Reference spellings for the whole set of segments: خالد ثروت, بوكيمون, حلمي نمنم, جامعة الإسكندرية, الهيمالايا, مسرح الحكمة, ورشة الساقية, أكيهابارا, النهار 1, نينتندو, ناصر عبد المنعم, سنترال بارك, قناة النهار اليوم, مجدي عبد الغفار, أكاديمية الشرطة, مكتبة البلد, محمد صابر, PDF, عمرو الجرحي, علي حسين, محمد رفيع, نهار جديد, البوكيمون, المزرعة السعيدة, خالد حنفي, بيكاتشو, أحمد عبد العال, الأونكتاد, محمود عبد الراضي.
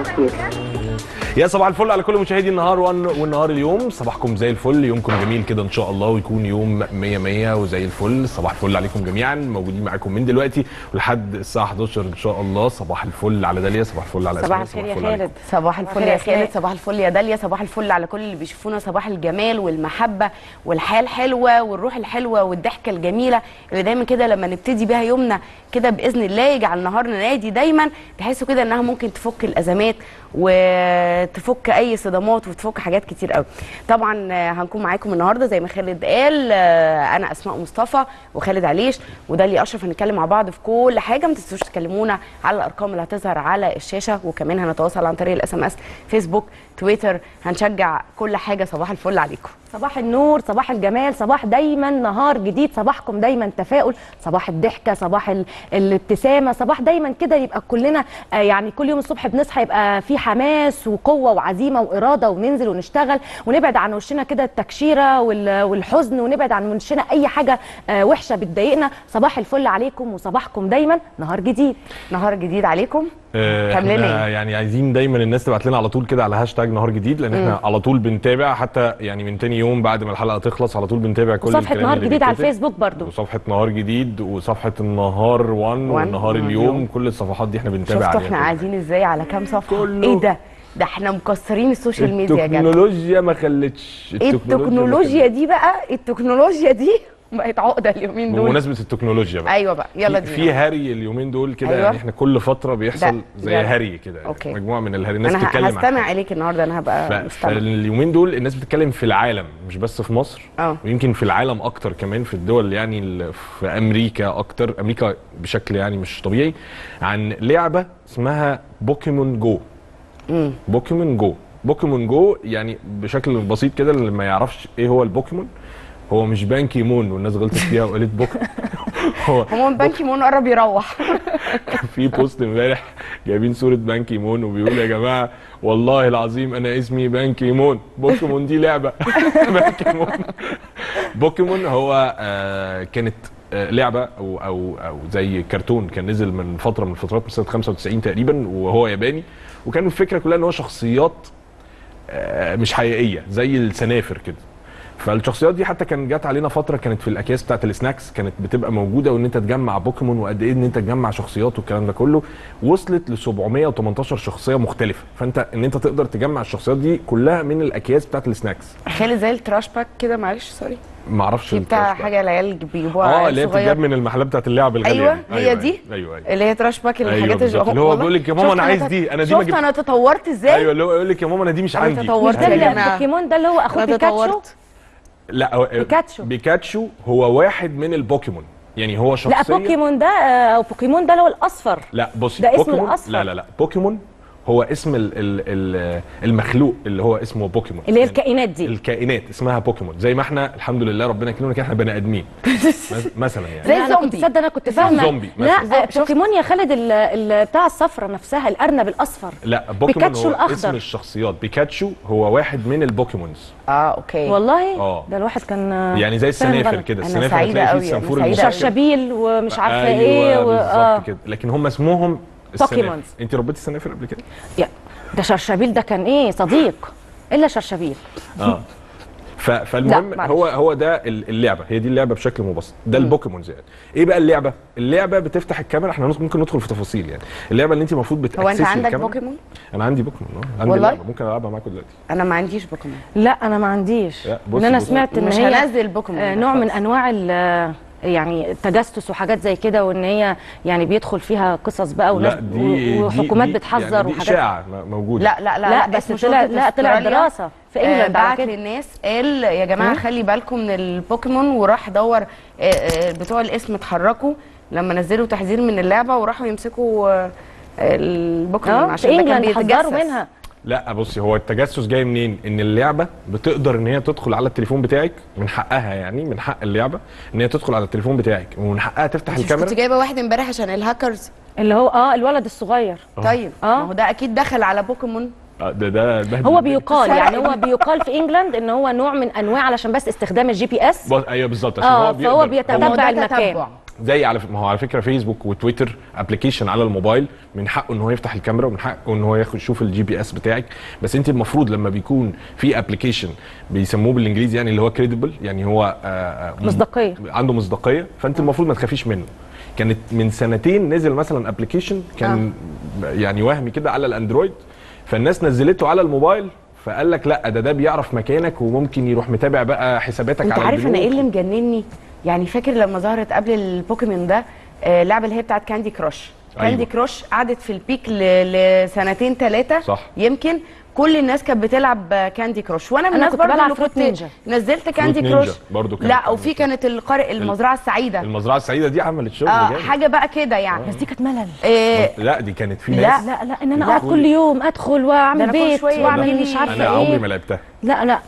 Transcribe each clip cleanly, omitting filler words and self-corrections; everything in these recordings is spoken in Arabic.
التصوير. يا صباح الفل على كل مشاهدي النهار 1 والنهار اليوم، صباحكم زي الفل، يومكم جميل كده ان شاء الله ويكون يوم 100 وزي الفل. صباح الفل عليكم جميعا، موجودين معاكم من دلوقتي لحد الساعه 11 ان شاء الله. صباح الفل على داليا، صباح الفل على اسماء، صباح الفل يا خالد، صباح الفل يا خالد، صباح الفل يا داليا، صباح الفل على كل اللي بيشوفونا. صباح الجمال والمحبه والحياه الحلوه والروح الحلوه والضحكه الجميله اللي دايما كده لما نبتدي بيها يومنا كده باذن الله يجعل نهارنا نادي دايما، تحسوا كده انها ممكن تفك الازمات وتفك اي صدمات وتفك حاجات كتير قوي. طبعا هنكون معاكم النهارده زي ما خالد قال، انا اسماء مصطفى وخالد عليش وداليا اشرف، هنتكلم مع بعض في كل حاجه. ما تنسوش تكلمونا على الارقام اللي هتظهر على الشاشه، وكمان هنتواصل عن طريق الاس ام اس، فيسبوك، تويتر، هنشجع كل حاجه. صباح الفل عليكم، صباح النور، صباح الجمال، صباح دايما نهار جديد، صباحكم دايما تفاؤل، صباح الضحكه، صباح الابتسامه، صباح دايما كده يبقى كلنا يعني كل يوم الصبح بنصحى يبقى في حماس وقوه وعزيمه واراده، وننزل ونشتغل ونبعد عن وشنا كده التكشيره والحزن، ونبعد عن وشنا اي حاجه وحشه بتضايقنا. صباح الفل عليكم وصباحكم دايما نهار جديد. نهار جديد عليكم. احنا يعني عايزين دايما الناس تبعت لنا على طول كده على هاشتاج نهار جديد، لان احنا على طول بنتابع، حتى يعني من تاني يوم بعد ما الحلقه تخلص على طول بنتابع كل الكلام. صفحه نهار جديد على الفيسبوك برضو، وصفحه نهار جديد، وصفحه النهار 1 والنهار اليوم، كل الصفحات دي احنا بنتابع عليها. شفتوا احنا قاعدين ازاي على كام صفحه؟ ايه ده؟ ده احنا مكسرين السوشيال ميديا يا جماعه. التكنولوجيا ما خلتش، التكنولوجيا دي بقى، التكنولوجيا دي بقت عقده اليومين دول. بمناسبه التكنولوجيا بقى، ايوه بقى يلا دي في هري اليومين دول كده، أيوة. يعني احنا كل فتره بيحصل زي هري كده، مجموعه من الهري، الناس بتتكلم. انا هستمع اليك النهارده، انا هبقى مستمع. اليومين دول الناس بتتكلم في العالم، مش بس في مصر، ويمكن في العالم اكتر كمان، في الدول يعني في امريكا اكتر، امريكا بشكل يعني مش طبيعي، عن لعبه اسمها بوكيمون جو. بوكيمون جو، بوكيمون جو يعني بشكل بسيط كده اللي ما يعرفش ايه هو البوكيمون، هو مش بانكيمون والناس غلطت فيها وقالت بوكيمون. هو بانكيمون قرب يروح. كان في بوست امبارح جايبين صوره بانكيمون وبيقول يا جماعه والله العظيم انا اسمي بانكيمون، بوكيمون دي لعبه. بانكيمون بوكيمون هو كانت لعبه او زي كرتون كان نزل من فتره من الفترات، من سنه 95 تقريبا، وهو ياباني، وكان الفكره كلها ان هو شخصيات مش حقيقيه زي السنافر كده. فالشخصيات دي حتى كان جات علينا فتره كانت في الاكياس بتاعت السناكس كانت بتبقى موجوده، وان انت تجمع بوكيمون وقد ايه ان انت تجمع شخصيات والكلام ده كله، وصلت ل 718 شخصيه مختلفه، فانت ان انت تقدر تجمع الشخصيات دي كلها من الاكياس بتاعت السناكس. خالد زي التراش باك كده، معلش سوري ما اعرفش بتاع حاجه العيال بيجيبوها اللي هي بتتجاب من المحلات بتاعت اللعب الغاليه. ايوه هي دي، أيوة. اللي هي تراش باك، الحاجات اللي هو بيقول لك يا ماما انا عايز دي، انا دي ما جبت، انا تطورت ازاي. ايوه اللي هو يقول لك يا ماما انا دي مش عندي، انا بوكيمون ده اللي هو اخو بيكاتشو. لا بيكاتشو، بيكاتشو هو واحد من البوكيمون، يعني هو شخصيه. لا بوكيمون ده او بوكيمون ده اللي هو الاصفر. لا بصي ده اسمه الاصفر. لا لا لا بوكيمون هو اسم المخلوق اللي هو اسمه بوكيمون، اللي هي يعني الكائنات دي، الكائنات اسمها بوكيمون، زي ما احنا الحمد لله ربنا يكرمنا كده احنا بني ادمين مثلا يعني زي الزومبي. تصدق انا كنت فاهمه زومبي. لا بوكيمون يا خالد بتاع الصفرة نفسها، الارنب الاصفر. لا بوكيمون هو الأخضر. اسم الشخصيات بيكاتشو هو واحد من البوكيمونز. اوكي والله ده الواحد كان يعني زي السنافر كده، السنافر هتلاقي فيه الصنفور الشرشبيل ومش عارفه ايه بالظبط كده، لكن هم اسمهم بوكيمونز. انت ربيتي السنافر قبل كده؟ ده شرشبيل ده كان ايه صديق الا شرشبيل. فالمهم هو ده اللعبه، هي دي اللعبه بشكل مبسط، ده البوكيمونز يعني. ايه بقى اللعبه؟ اللعبه بتفتح الكاميرا، احنا ممكن ندخل في تفاصيل يعني، اللعبه اللي انت المفروض بتاكسسي الكاميرا. هو انت عندك بوكيمون؟ انا عندي بوكيمون والله ممكن العبها معاكم دلوقتي. انا ما عنديش بوكيمون. لا انا ما عنديش، ان انا سمعت ان هي مش هنزل بوكيمون، نوع من انواع يعني تجسس وحاجات زي كده، وان هي يعني بيدخل فيها قصص بقى وحكومات بتحذر يعني وحاجات. لا موجوده. لا لا لا بس طلع دراسه في انجلترا بعت للناس قال يا جماعه خلي بالكم من البوكيمون، وراح دور بتوع الاسم اتحركوا لما نزلوا تحذير من اللعبه، وراحوا يمسكوا البوكيمون عشان ده كان بيتجسسوا منها. لا بصي هو التجسس جاي منين؟ ان اللعبه بتقدر ان هي تدخل على التليفون بتاعك، من حقها يعني، من حق اللعبه ان هي تدخل على التليفون بتاعك، ومن حقها تفتح الكاميرا. كنت جايبه واحد امبارح عشان الهاكرز اللي هو الولد الصغير. طيب ما هو ده اكيد دخل على بوكيمون. ده هو بيقال يعني هو بيقال في انجلند ان هو نوع من انواع، علشان بس استخدام الجي بي اس. ايوه بالظبط، عشان هو بيتتبع المكان. زي على ما هو على فكره فيسبوك وتويتر ابلكيشن على الموبايل، من حقه ان هو يفتح الكاميرا ومن حقه ان هو ياخد يشوف الجي بي اس بتاعك، بس انت المفروض لما بيكون في ابلكيشن بيسموه بالانجليزي يعني اللي هو كريديبل، يعني هو مصداقيه، عنده مصداقيه، فانت المفروض ما تخافيش منه. كانت من سنتين نزل مثلا ابلكيشن كان يعني وهمي كده على الاندرويد، فالناس نزلته على الموبايل، فقال لك لا ده بيعرف مكانك وممكن يروح متابع بقى حساباتك على البلوك. انت عارف انا ايه اللي مجنني؟ يعني فاكر لما ظهرت قبل البوكيمون ده اللعبه اللي هي بتاعت كاندي كراش. كاندي كراش قعدت في البيك لسنتين ثلاثه يمكن، كل الناس كانت بتلعب كاندي كراش، وانا من الناس برضه اللي كنت نزلت كاندي كراش برضو. لا وفي كانت القارئ المزرعه السعيده، المزرعه السعيده دي عملت شغل حاجه بقى كده يعني، بس دي كانت ملل. لا دي كانت في ناس لا ان انا اقعد كل يوم ادخل واعمل بيت واعمل مش عارفه ايه، انا عمري ما لعبتها. لا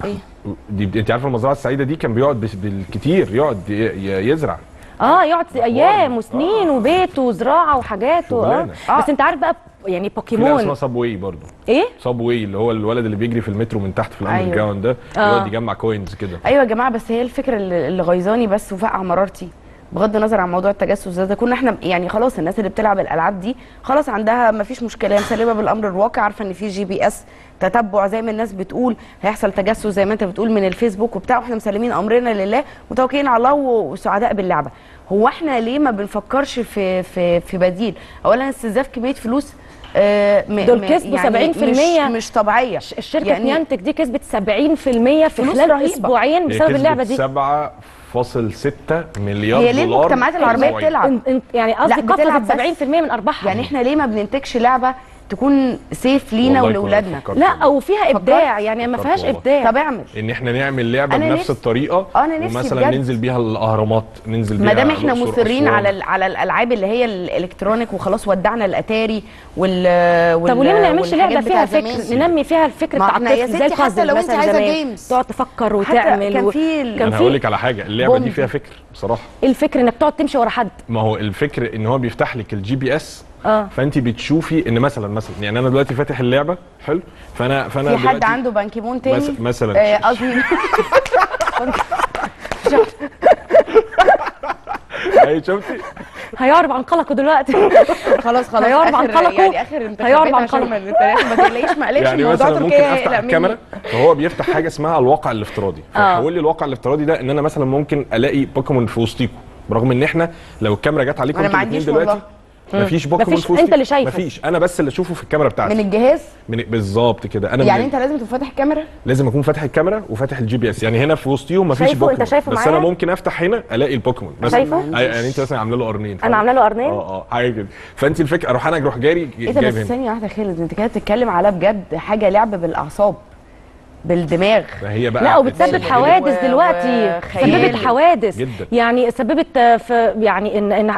دي انت عارفه المزرعه السعيده دي كان بيقعد بالكتير يقعد يزرع يقعد ايام وسنين وبيت وزراعه وحاجات بس انت عارف بقى يعني بوكيمون في لعبه اسمها صابواي برضه. ايه؟ صابواي اللي هو الولد اللي بيجري في المترو من تحت في الاندر جراوند ده يقعد يجمع كوينز كده. ايوه يا جماعه، بس هي الفكره اللي غيظاني بس وفاقعه مرارتي بغض النظر عن موضوع التجسس ده، كنا احنا يعني خلاص الناس اللي بتلعب الالعاب دي خلاص عندها ما فيش مشكله، مسلمه بالامر الواقع، عارفه ان في جي بي اس تتبع زي ما الناس بتقول، هيحصل تجسس زي ما انت بتقول من الفيسبوك وبتاع، واحنا مسلمين امرنا لله متوكلين على الله وسعداء باللعبه. هو احنا ليه ما بنفكرش في بديل؟ اولا استنزاف كميه فلوس دول كسبوا يعني 70% مش طبيعيه. الشركه يعني نينتك دي كسبت 70% في خلال اسبوعين بسبب اللعبه دي، 7.6 مليار دولار. هي ليه المجتمعات العربيه بتلعب؟ يعني قصدي بتلعب 70% من ارباحها. يعني احنا ليه ما بننتجش لعبه تكون سيف لينا ولاولادنا؟ لا وفيها ابداع، يعني ما فيهاش ابداع. طب اعمل ان احنا نعمل لعبه بنفس الطريقه مثلا ننزل بيها الاهرامات، ننزل بيها ما دام احنا مصرين على الالعاب اللي هي الالكترونيك وخلاص، ودعنا الاتاري طب وليه ما نعملش لعبه فيها فكر، ننمي فيها الفكر بتاع الطفل زي حتى لو انت عايزه جيمز تقعد تفكر وتعمل. كان في هقول لك على حاجه، اللعبه دي فيها فكر بصراحه، الفكر انك تقعد تمشي ورا حد، ما هو الفكر ان هو بيفتح لك الجي بي اس فانت بتشوفي ان مثلا يعني انا دلوقتي فاتح اللعبه حلو، فانا في حد عنده بنكيمون تاني مثلا قصدي اي شفتي هيعرب عن قلقه دلوقتي خلاص هيعرب عن قلقه، يعني اخر هيعرب عن قلقه ما تقلقيش ما قلقش يعني الموضوع تركيا. ممكن افتح الكاميرا فهو بيفتح حاجه اسمها الواقع الافتراضي، فيحول لي الواقع الافتراضي ده ان انا مثلا ممكن الاقي بوكيمون في وسطيكم، برغم ان احنا لو الكاميرا جت عليكم انتوا الاثنين دلوقتي مفيش بوكيمون في وسطيكم، انت اللي شايفه مفيش، انا بس اللي اشوفه في الكاميرا بتاعتي من الجهاز بالظبط كده. انا يعني انت لازم تبقى فاتح الكاميرا، لازم اكون فاتح الكاميرا وفاتح الجي بي اس، يعني هنا في وسطيهم مفيش بوكيمون بس انا ممكن افتح هنا الاقي البوكيمون شايفه، يعني انت مثلا عامله له قرنين، انا عامله له قرنين حاجه كده، فانت الفكره اروح انا اروح جاري جايب هنا. بس ثانيه واحده خالد، انت كده بتتكلم على بجد حاجه لعب بالاعصاب بالدماغ، هي بقى لا وبتسبب حوادث دلوقتي، سببت حوادث جداً. يعني سببت في يعني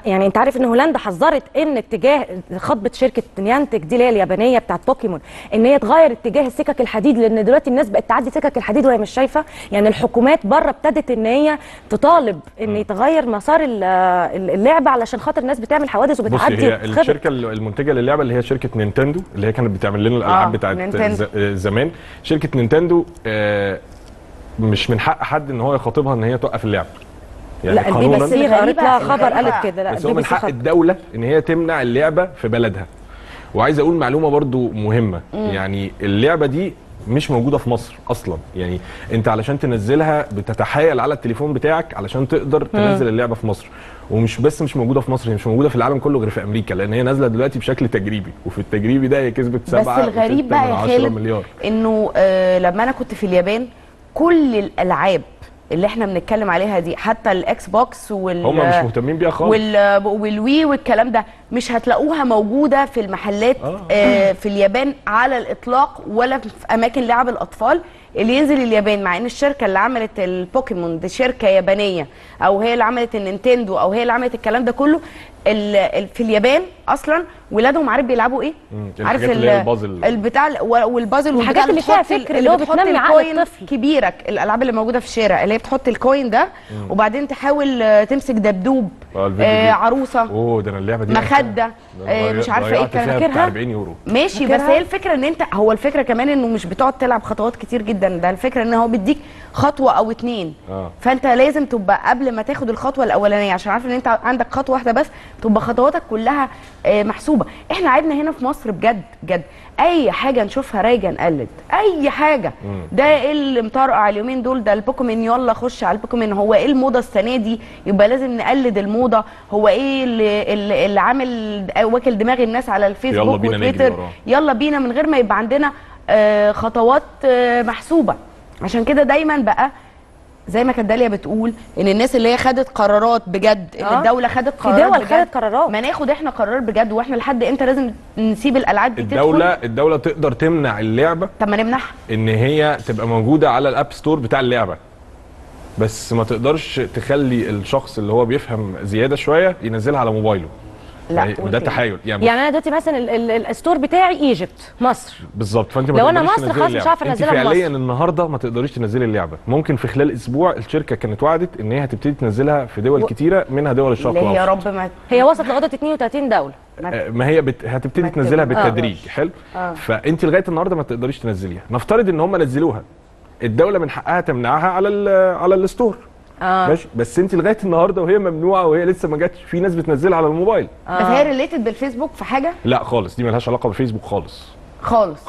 يعني انت عارف ان هولندا حذرت ان اتجاه خطبه شركه نينتك دي اللي هي اليابانيه بتاعت بوكيمون ان هي تغير اتجاه السكك الحديد، لان دلوقتي الناس بقت تعدي سكك الحديد وهي مش شايفه، يعني الحكومات بره ابتدت ان هي تطالب ان يتغير مسار اللعبه علشان خاطر الناس بتعمل حوادث وبتعدي. هي الشركه المنتجه للعبه اللي هي شركه نينتندو اللي هي كانت بتعمل لنا الالعاب بتاعت زمان، شركه نينتندو مش من حق حد ان هو يخاطبها ان هي توقف اللعب، يعني لا دي بس قريت لها خبر قالت كده، لا بس هو من حق الدوله ان هي تمنع اللعبه في بلدها. وعايز اقول معلومه برضو مهمه، يعني اللعبه دي مش موجوده في مصر اصلا، يعني انت علشان تنزلها بتتحايل على التليفون بتاعك علشان تقدر تنزل اللعبه في مصر، ومش بس مش موجوده في مصر، هي مش موجوده في العالم كله غير في امريكا، لان هي نازله دلوقتي بشكل تجريبي، وفي التجريبي ده هي كسبت 7.6 مليار. انه لما انا كنت في اليابان كل الالعاب اللي احنا بنتكلم عليها دي حتى الاكس بوكس هم مش مهتمين بيها خالص، والوي والكلام ده مش هتلاقوها موجوده في المحلات في اليابان على الاطلاق، ولا في اماكن لعب الاطفال اللي ينزل اليابان، مع ان الشركه اللي عملت البوكيمون دي شركه يابانيه، او هي اللي عملت النينتندو، او هي اللي عملت الكلام ده كله، في اليابان اصلا ولادهم عارف بيلعبوا ايه؟ عارف البتاع والبازل والحاجات اللي فيها فكر اللي هو بتنمي عقل الطفل كبيرك. الالعاب اللي موجوده في الشارع اللي هي بتحط الكوين ده وبعدين تحاول تمسك دبدوب عروسه اوه ده انا اللعبه دي مخده مش عارفه ايه الكلام فاكرها 40 يورو ماشي بس هي الفكره ان انت هو الفكره كمان انه مش بتقعد تلعب خطوات كتير جدا. ده الفكره ان هو بيديك خطوه او اتنين فانت لازم تبقى قبل ما تاخد الخطوه الاولانيه عشان عارف ان انت عندك خطوه واحده بس تبقى خطواتك كلها محسوبه. احنا عيبنا هنا في مصر بجد بجد اي حاجه نشوفها رايجه نقلد اي حاجه. ده ايه اللي مطرقع اليومين دول؟ ده البوكيمون يلا خش على البوكيمون. هو ايه الموضه السنه دي؟ يبقى لازم نقلد الموضه. هو ايه اللي عامل واكل دماغ الناس على الفيسبوك وتويتر؟ يلا بينا من غير ما يبقى عندنا خطوات محسوبه. عشان كده دايما بقى زي ما كانت داليا بتقول ان الناس اللي هي خدت قرارات بجد ان الدوله خدت قرارات الدول خدت قرارات ما ناخد احنا قرارات بجد. واحنا لحد امتى لازم نسيب الالعاب دي تدخل؟ الدوله تقدر تمنع اللعبه. طب ما نمنعها ان هي تبقى موجوده على الاب ستور بتاع اللعبه بس ما تقدرش تخلي الشخص اللي هو بيفهم زياده شويه ينزلها على موبايله. لا وده تحايل يعني انا دلوقتي مثلا الستور بتاعي ايجيبت مصر بالظبط فانت لو انا مصر خلاص مش عارفه انزلها مصر. فعليا النهارده ما تقدريش تنزلي اللعبه. ممكن في خلال اسبوع الشركه كانت وعدت ان هي هتبتدي تنزلها في دول كتيره منها دول الشرق الاوسط. يا رب ما هي وصلت لغايه 32 دوله ما هي هتبتدي تنزلها بالتدريج. حلو فانت لغايه النهارده ما تقدريش تنزليها. نفترض ان هم نزلوها الدوله من حقها تمنعها على الستور ماشي بس انت لغايه النهارده وهي ممنوعه وهي لسه ما جاتش. في ناس بتنزلها على الموبايل بس هي ريليتد بالفيسبوك في حاجه؟ لا خالص دي مالهاش علاقه بالفيسبوك خالص.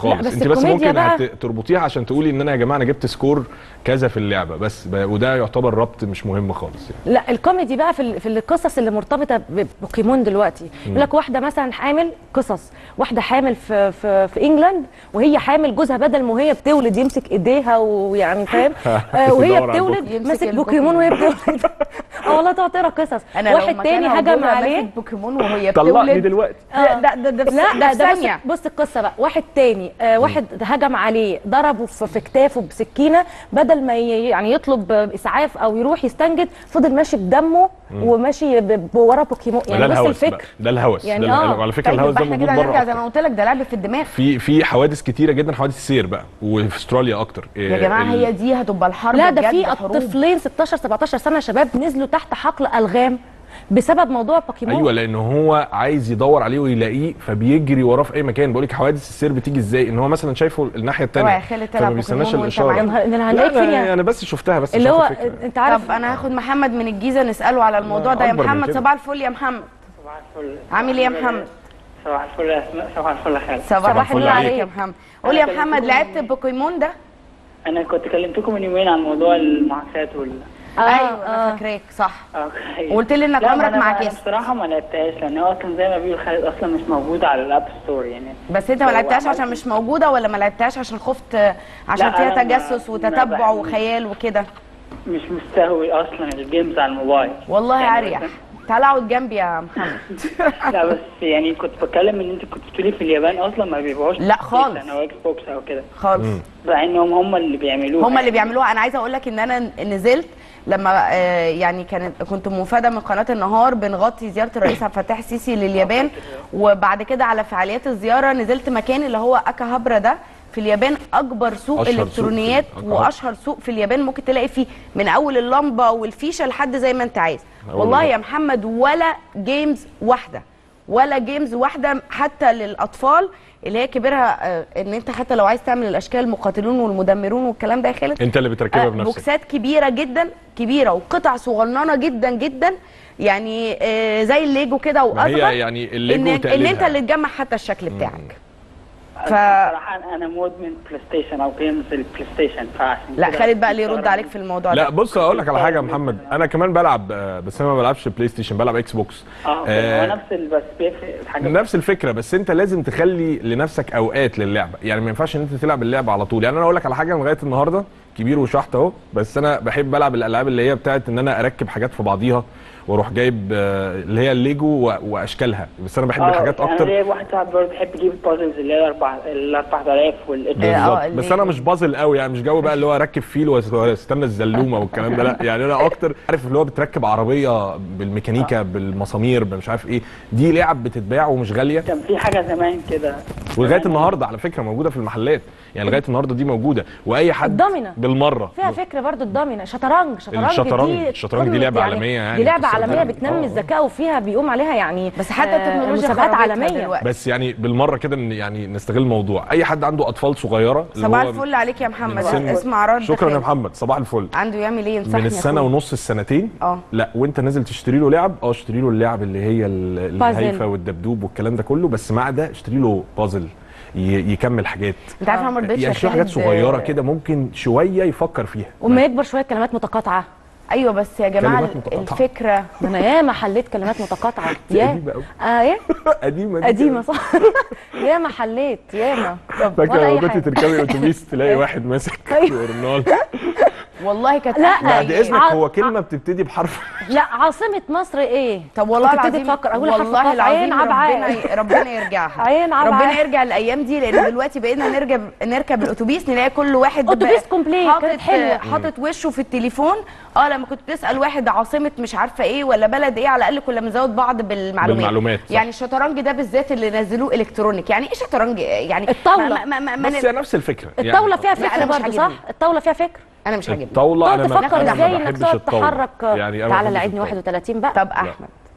بس انت بس ممكن تربطيها عشان تقولي ان انا يا جماعه انا جبت سكور كذا في اللعبه بس وده يعتبر ربط مش مهم خالص يعني. لا الكوميدي بقى في القصص اللي مرتبطه ببوكيمون دلوقتي يقول لك واحده مثلا حامل قصص واحده حامل في انجلاند وهي حامل جوزها بدل ما هي بتولد يمسك ايديها ويعني فاهم وهي بتولد ماسك بوكيمون وهي بتولد والله تعطيها قصص. واحد تاني هجم عليه بوكيمون وهي بتولد طلقني دلوقتي ده بص القصه بقى. واحد تاني واحد هجم عليه ضربه في كتافه بسكينه بدل ما يعني يطلب اسعاف او يروح يستنجد فضل ماشي بدمه وماشي ورا بوكيمون يعني بس الفكر ده الهوس يعني على فكره الهوس ده موجود بره زي ما قلت لك. ده لعب في الدماغ في حوادث كتيره جدا حوادث السير بقى وفي استراليا اكتر يا جماعه هي دي هتبقى الحرب. لا ده في طفلين 16 17 سنه شباب نزلوا تحت حقل الغام بسبب موضوع بوكيمون. ايوه لان هو عايز يدور عليه ويلاقيه فبيجري وراه في اي مكان. بقول لك حوادث السير بتيجي ازاي ان هو مثلا شايفه الناحيه الثانيه فما بيستناش الاشاره. انا بس شفتها بس اللي هو انت عارف. طب انا هاخد محمد من الجيزه نساله على الموضوع ده. يا محمد صباح الفل. يا محمد صباح الفل عامل ايه يا محمد؟ صباح الفل. صباح الفل خالد. صباح الفل عليك يا محمد. قول يا محمد لعبت بوكيمون ده؟ انا كنت كلمتكم من يومين عن موضوع المعاكسات وال ايوه انا فاكراك صح وقلت لي انك عمرك معاكس. الصراحه ما لعبتهاش لان هو اصلا زي ما بيقول خالد اصلا مش موجوده على الاب ستور يعني. بس انت ما لعبتهاش عشان مش موجوده ولا ما لعبتهاش عشان خفت عشان فيها تجسس وتتبع وخيال وكده؟ مش مستهوي اصلا الجيمز على الموبايل والله يعني اريح. تعال اقعد جنبي يا محمد. لا بس يعني كنت بتكلم ان انت كنت بتقولي في اليابان اصلا ما بيبيعوش لا خالص انا اكس بوكس او كده خالص مع انهم هم اللي بيعملوها انا عايزه اقول لك ان انا نزلت لما يعني كنت مفادة من قناة النهار بنغطي زيارة الرئيس عبد الفتاح السيسي لليابان وبعد كده على فعاليات الزيارة نزلت مكان اللي هو أكيهابارا ده في اليابان اكبر سوق الكترونيات واشهر سوق في اليابان. ممكن تلاقي فيه من اول اللمبة والفيشة لحد زي ما انت عايز. والله يا محمد ولا جيمز واحدة حتى للأطفال اللي هي كبيرها ان انت حتى لو عايز تعمل الاشكال المقاتلون والمدمرون والكلام ده يا خالد انت اللي بتركبها بنفسك. بوكسات كبيره جدا وقطع صغننه جدا يعني زي الليجو كده واصغر يعني ان انت اللي تجمع حتى الشكل بتاعك. بصراحه انا مدمن بلاي ستيشن او جيمز البلاي ستيشن فعشان لا خالد بقى اللي يرد عليك في الموضوع ده. لا بص هقول لك على حاجه يا محمد انا كمان بلعب بس انا ما بلعبش بلاي ستيشن بلعب اكس بوكس. هو نفس بس حاجه نفس الفكره بس انت لازم تخلي لنفسك اوقات للعبه يعني ما ينفعش ان انت تلعب اللعبه على طول. يعني انا اقول لك على حاجه لغايه النهارده كبير وشحت اهو بس انا بحب العب الالعاب اللي هي بتاعت ان انا اركب حاجات في بعضيها واروح جايب اللي هي الليجو واشكالها، بس انا بحب الحاجات اكتر. انا ليا واحد صاحبي برضه بيحب يجيب البازلز اللي هي ال 4000 والقطع، بس انا مش بازل قوي يعني، مش جو بقى اللي هو اركب فيل واستنى الزلومه والكلام ده، لا يعني انا اكتر عارف اللي هو بتركب عربيه بالميكانيكا بالمسامير مش عارف ايه، دي لعب بتتباع ومش غاليه. كان في حاجه زمان كده ولغايه النهارده على فكره موجوده في المحلات، يعني لغايه النهارده دي موجوده. واي حد الضمنه بالمره فيها فكره برضو، الضمنه شطرنج دي لعبه عالميه يعني، دي لعبه عالميه بتنمي الذكاء وفيها بيقوم عليها يعني، بس حتى التكنولوجيا مسابقات عالميه. بس يعني بالمره كده يعني نستغل الموضوع، اي حد عنده اطفال صغيره. صباح الفل عليك يا محمد، اسمع رد. شكرا يا محمد، صباح الفل. عنده يعمل ايه؟ من السنه ونص السنتين لا وانت نازل تشتري له لعب، اشتري له اللعب اللي هي الهيفا والدبدوب والكلام ده كله، بس مع ده اشتري له بازل يكمل حاجات. انت عارف انا يعني شويه حاجات صغيره كده ممكن شويه يفكر فيها، وما يكبر شويه كلمات متقاطعه. ايوه بس يا جماعه الفكره انا ياما حليت كلمات متقاطعه يا قديمه قديمه صح، ياما حليت ياما. فاكره لما كنت تركبي اتوبيس تلاقي واحد ماسك جورنال؟ والله كانت بعد اذنك هو كلمه بتبتدي بحرف لا عاصمه مصر ايه؟ طب والله العظيم والله العظيم ربنا يرجعها، ربنا يرجع الايام دي، لان دلوقتي بقينا نركب الاتوبيس نلاقي كل واحد اتوبيس كومبليت حاطط وشه في التليفون. لما كنت بتسال واحد عاصمه مش عارفه ايه ولا بلد ايه، على الاقل كنا بنزود بعض بالمعلومات يعني. الشطرنج ده بالذات اللي نزلوه الكترونيك، يعني ايه شطرنج يعني؟ الطاوله بس نفس الفكره، الطاوله فيها فكره برضه صح، الطاوله فيها فكره. انا مش عاجبني الطاوله، انا بفكر ازاي انك تقعد تحرك يعني. تعالى لعبني 31 بقى. طب احمد،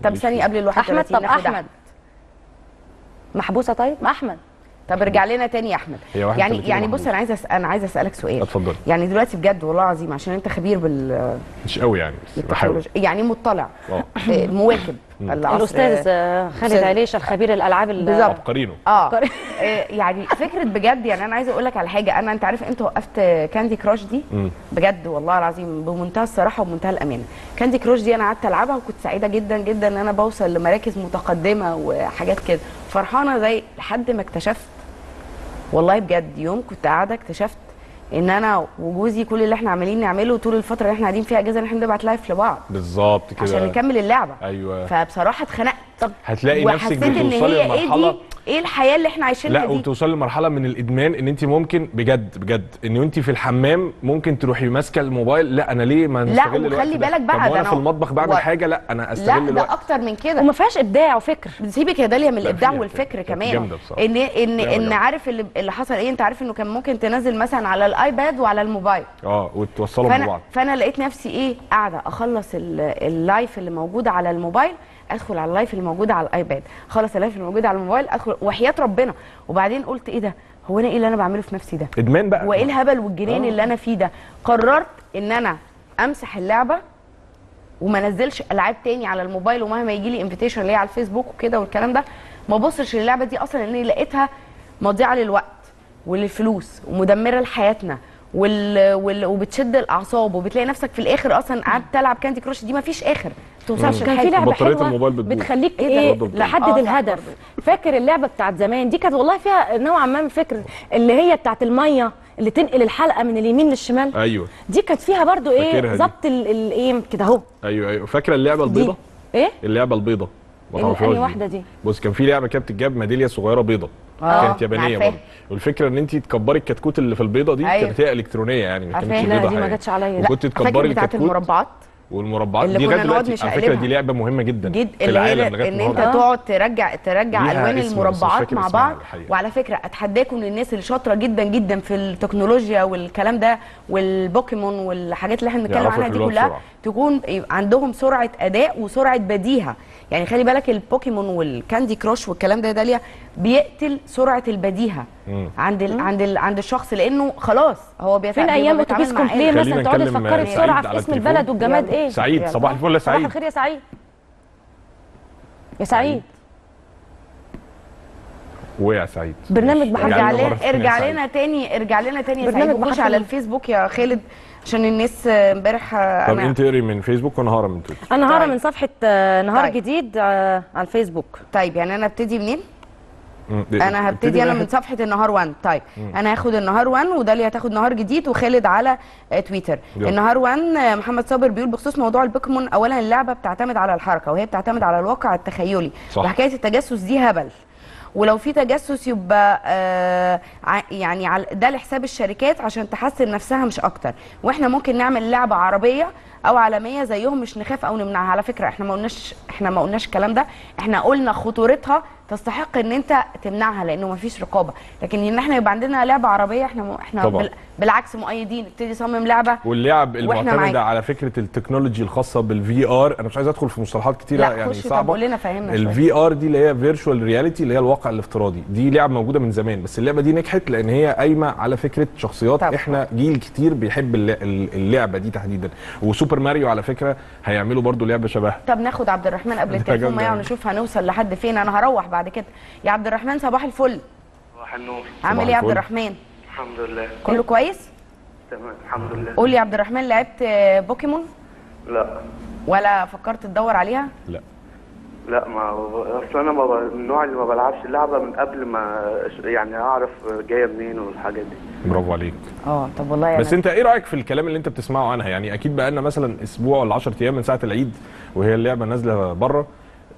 طب ثانيه قبل ال 31 احمد. طب احمد محبوسه. طيب ما احمد، طب ارجع لنا تاني يا احمد. يعني بص انا عايزه اسالك سؤال. اتفضل. يعني دلوقتي بجد والله العظيم، عشان انت خبير مش قوي يعني، بحاول يعني مطلع مواكب الاستاذ خالد عليش الخبير الالعاب عبقرينه. يعني فكره بجد يعني انا عايزه اقول لك على حاجه. انت عارف امتى وقفت كاندي كراش دي؟ بجد والله العظيم بمنتهى الصراحه وبمنتهى الامانه، كاندي كراش دي انا قعدت العبها وكنت سعيده جدا جدا ان انا بوصل لمراكز متقدمه وحاجات كده، فرحانه زي لحد ما اكتشفت والله بجد يوم كنت قاعده اكتشفت ان انا وجوزي كل اللي احنا عمالين نعمله طول الفتره اللي احنا قاعدين فيها اجازه ان احنا بنبعت لايف لبعض بالظبط كده عشان نكمل اللعبه. ايوه فبصراحه اتخنقت. طب هتلاقي نفسك بتوصلي لمرحله ايه الحياه اللي احنا عايشينها دي؟ لا وتوصلي لمرحله من الادمان ان انت ممكن بجد ان انت في الحمام ممكن تروحي ماسكه الموبايل. لا انا ليه ما نستغل الوقت؟ لا وخلي بالك بقى ده انا في المطبخ بعمل حاجه، لا انا استغل الوقت. لا ده اكتر من كده وما فيهاش ابداع وفكر. سيبك يا داليا من الابداع والفكر كمان، ان ان ان عارف اللي حصل ايه؟ انت عارف انه كان ممكن تنزل مثلا على الايباد وعلى الموبايل وتوصلهم ببعض. فانا لقيت نفسي ايه؟ قاعده اخلص اللايف اللي موجوده على الموبايل، ادخل على اللايف اللي موجوده على الايباد، خلص اللايف اللي موجوده على الموبايل ادخل، وحياه ربنا. وبعدين قلت ايه ده؟ هو انا ايه اللي انا بعمله في نفسي ده؟ ادمان بقى وايه الهبل والجنين اللي انا فيه ده؟ قررت ان انا امسح اللعبه وما انزلش العاب تاني على الموبايل، ومهما يجي لي انفيتيشن ليا على الفيسبوك وكده والكلام ده ما بصش للعبه دي اصلا، لاني لقيتها مضيعه للوقت وللفلوس ومدمره لحياتنا وبتشد الاعصاب، وبتلاقي نفسك في الاخر اصلا قاعد تلعب كاندي كراش دي مفيش اخر. توصلش كان في لعبه حلوه بتخليك ايه لحدد الهدف. فاكر اللعبه بتاعت زمان دي؟ كانت والله فيها نوعا ما من فكر، اللي هي بتاعت الميه اللي تنقل الحلقه من اليمين للشمال. ايوه دي كانت فيها برضو ايه ظبط الايه كده اهو. ايوه فاكره اللعبه البيضاء؟ ايه اللعبه البيضاء؟ ايه واحده دي؟ بص كان في لعبه كانت بتجاب ميداليه صغيره بيضاء، كانت يابانيه برضه، والفكره ان انت تكبري الكتكوت اللي في البيضه دي. كانت هي الكترونيه يعني، ما كانتش بيضه حاجه. ما جاتش عليا. وكنت تكبري الكتكوت المربعات والمربعات دي لغايه دلوقتي على فكره، دي لعبه مهمه جدا في العالم لغايه ان انت تقعد ترجع الوان المربعات مع بعض. وعلى فكره اتحداكم من الناس اللي شاطره جدا جدا في التكنولوجيا والكلام ده والبوكيمون والحاجات اللي احنا بنتكلم عنها دي كلها، تكون عندهم سرعه اداء وسرعه بديهه. يعني خلي بالك البوكيمون والكاندي كراش والكلام ده يا داليا بيقتل سرعه البديهه عند الشخص، لانه خلاص هو بيتعامل فين ايام اتوبيس كومبليه مثلا تقعدي تفكري بسرعه في اسم البلد والجماد ايه. سعيد صباح الفل يا سعيد. صباح الخير يا سعيد. يا سعيد ويا سعيد برنامج ارجع لنا تاني يا سعيد، وخش على الفيسبوك يا خالد عشان الناس امبارح. طب انت اقري من فيسبوك وانا هقرا من تويتر. انا هقرا من صفحه نهار جديد على الفيسبوك. طيب يعني انا ابتدي منين؟ انا هبتدي انا من صفحه النهار 1. طيب انا هاخد النهار 1 وداليا هتاخد نهار جديد وخالد على تويتر. النهار 1 محمد صابر بيقول بخصوص موضوع البوكيمون، اولا اللعبه بتعتمد على الحركه وهي بتعتمد على الواقع التخيلي، وحكايه التجسس دي هبل، ولو في تجسس يبقى يعني ده لحساب الشركات عشان تحسن نفسها مش اكتر، واحنا ممكن نعمل لعبه عربيه او عالميه زيهم، مش نخاف او نمنعها. على فكره احنا ما قلناش الكلام ده، احنا قلنا خطورتها تستحق ان انت تمنعها لانه ما فيش رقابه، لكن ان احنا يبقى عندنا لعبه عربيه احنا بالعكس مؤيدين. ابتدي صمم لعبه، واللعب المعتمده على فكره التكنولوجي الخاصه بالفي ار، انا مش عايز ادخل في مصطلحات كتيره يعني صعبه. الفي ار دي اللي هي فيرتشوال رياليتي اللي هي الواقع الافتراضي، دي لعبه موجوده من زمان، بس اللعبه دي نجحت لان هي قايمه على فكره شخصيات. احنا جيل كتير بيحب اللعبه دي تحديدا، وسوبر ماريو على فكره هيعملوا برضو لعبه شبهها. طب ناخد عبد الرحمن قبل التليفون معايا ونشوف هنوصل لحد فين. انا هروح بعد كده. يا عبد الرحمن صباح الفل. صباح النور. عامل ايه يا عبد الرحمن؟ الحمد لله. كله كويس؟ تمام الحمد لله. قول لي يا عبد الرحمن، لعبت بوكيمون؟ لا. ولا فكرت تدور عليها؟ لا. لا ما اصل انا من النوع اللي ما بلعبش اللعبه من قبل ما يعني اعرف جايه منين والحاجات دي. برافو عليك. طب والله يعني بس انت ايه رايك في الكلام اللي انت بتسمعه عنها؟ يعني اكيد بقى لنا مثلا اسبوع ولا 10 ايام من ساعه العيد وهي اللعبه نازله بره،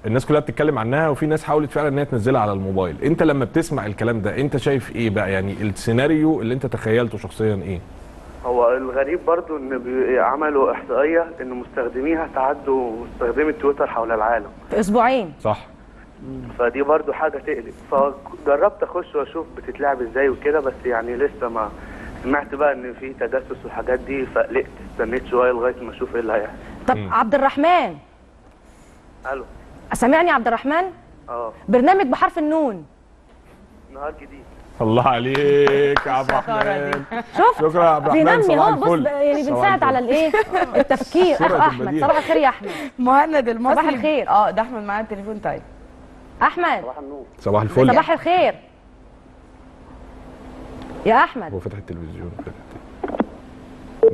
الناس كلها بتتكلم عنها وفي ناس حاولت فعلا ان هي تنزلها على الموبايل. انت لما بتسمع الكلام ده انت شايف ايه بقى؟ يعني السيناريو اللي انت تخيلته شخصيا ايه؟ هو الغريب برضو ان عملوا احصائيه ان مستخدميها تعدوا مستخدمي تويتر حول العالم في اسبوعين. صح. فدي برضو حاجه تقلق، فجربت اخش واشوف بتتلعب ازاي وكده، بس يعني لسه ما سمعت بقى ان في تجسس والحاجات دي، فقلقت استنيت شويه لغايه ما اشوف ايه اللي هيحصل. طب عبد الرحمن. الو سامعني يا عبد الرحمن؟ برنامج بحرف النون. نهار جديد. الله عليك يا عبد الرحمن. شوف شكرا يا عبد الرحمن، صباح الفل. يعني بنساعد على الايه؟ التفكير. اخو احمد صباح الخير يا احمد. مهند المصري صباح الخير. ده احمد معايا التليفون. طيب احمد صباح النور. صباح الفل. صباح الخير يا احمد. هو فتح التلفزيون.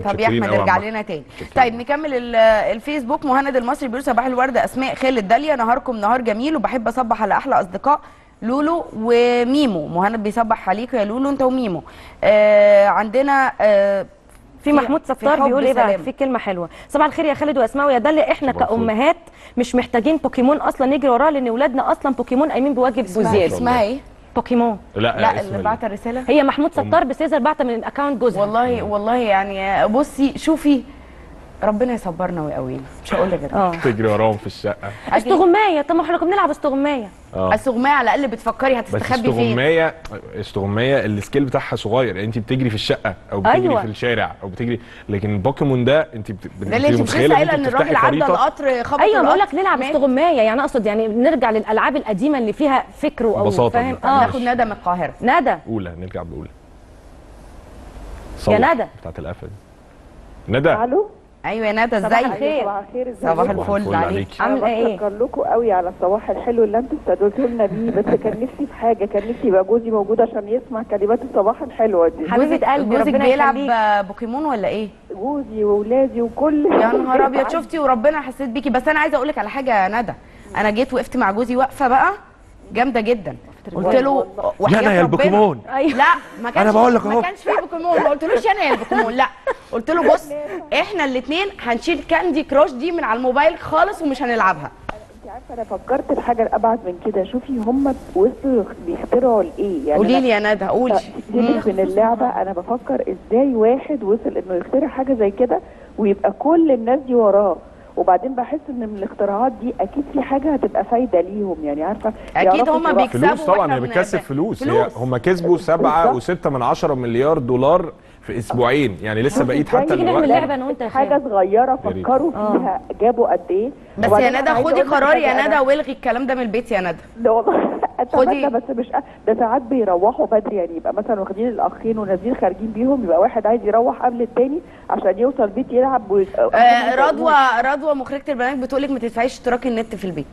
طب يا احمد ارجع لنا تاني. طيب نكمل الفيسبوك. مهند المصري بيقول صباح الورد اسماء خالد داليا، نهاركم نهار جميل وبحب اصبح على احلى اصدقاء لولو وميمو. مهند بيصبح عليك يا لولو انت وميمو. عندنا في محمود ستار بيقول ايه بقى؟ في كلمه حلوه، صباح الخير يا خالد واسماء ويا داليا، احنا كامهات مش محتاجين بوكيمون اصلا نجري وراه لان اولادنا اصلا بوكيمون قايمين بواجب وزياده. اسمها ايه؟ بوكيمون. لا اللي بعت الرساله هي محمود ستار بسيزر، بعتها من الاكونت جوزها. والله والله يعني بصي شوفي ربنا يصبرنا ويقوينا، مش هقول لك كده تجري وراهم في الشقه. استغمايه. طب ما احنا كنا بنلعب استغمايه. استغمايه على الاقل بتفكري هتستخبي فين. استغمايه السكيل بتاعها صغير، انت بتجري في الشقه او بتجري في الشارع او بتجري، لكن البوكيمون ده انت متخيله ان انت بتفتحي خريطه. القطر خبط. ايوه بقول لك نلعب استغمايه، يعني اقصد يعني نرجع للالعاب القديمه اللي فيها فكر او فاهم. ناخد ندى من القاهره. ندى اولى، نرجع باولى. يا ندى بتاعت القفل. ندى الو. ايوه يا ندى ازيك؟ صباح الخير. صباح الفل عليكم. عامله ايه؟ بشكر لكم قوي على الصباح الحلو اللي انتم استضفتوا لنا بيه، بس كان نفسي في حاجه، كان نفسي يبقى جوزي موجود عشان يسمع كلمات الصباح الحلوه دي. حبيبه قلبي. جوزك بيلعب بوكيمون ولا ايه؟ جوزي واولادي وكل. يا نهار ابيض، شفتي وربنا حسيت بيكي. بس انا عايزه اقول لك على حاجه يا ندى، انا جيت وقفت مع جوزي وقفه بقى جامده جدا، قلت له يا انا يا البوكيمون. لا ما كانش، انا بقول لك اهو ما كانش في بوكيمون، ما قلتلوش انا يا البوكيمون، لا قلت له بص احنا الاثنين هنشيل كاندي كراش دي من على الموبايل خالص ومش هنلعبها. انت عارفه انا فكرت بحاجه ابعد من كده. شوفي هم وصلوا بيخترعوا لايه يعني. قولي لي يا ندى. قولي من اللعبه انا بفكر ازاي واحد وصل انه يخترع حاجه زي كده ويبقى كل الناس دي وراه، وبعدين بحس ان من الاختراعات دي اكيد في حاجه هتبقى فايده ليهم يعني، عارفه اكيد هم بيكسبوا فلوس. طبعا هي بتكسب فلوس. هم كسبوا 7.6 مليار دولار في اسبوعين، يعني لسه بقيت حتى دلوقتي حاجه صغيره فكروا فيها جابوا قد ايه. بس يا ندى خدي قرار يا ندى والغي الكلام ده من البيت يا ندى. لا والله اتمنى بس مش ده ساعات بيروحوا بدري يعني، يبقى مثلا واخدين الاخين ونازلين خارجين بيهم، يبقى واحد عايز يروح قبل الثاني عشان يوصل بيت يلعب رضوى مخرجه البرنامج بتقول لك ما تدفعيش اشتراك النت في البيت.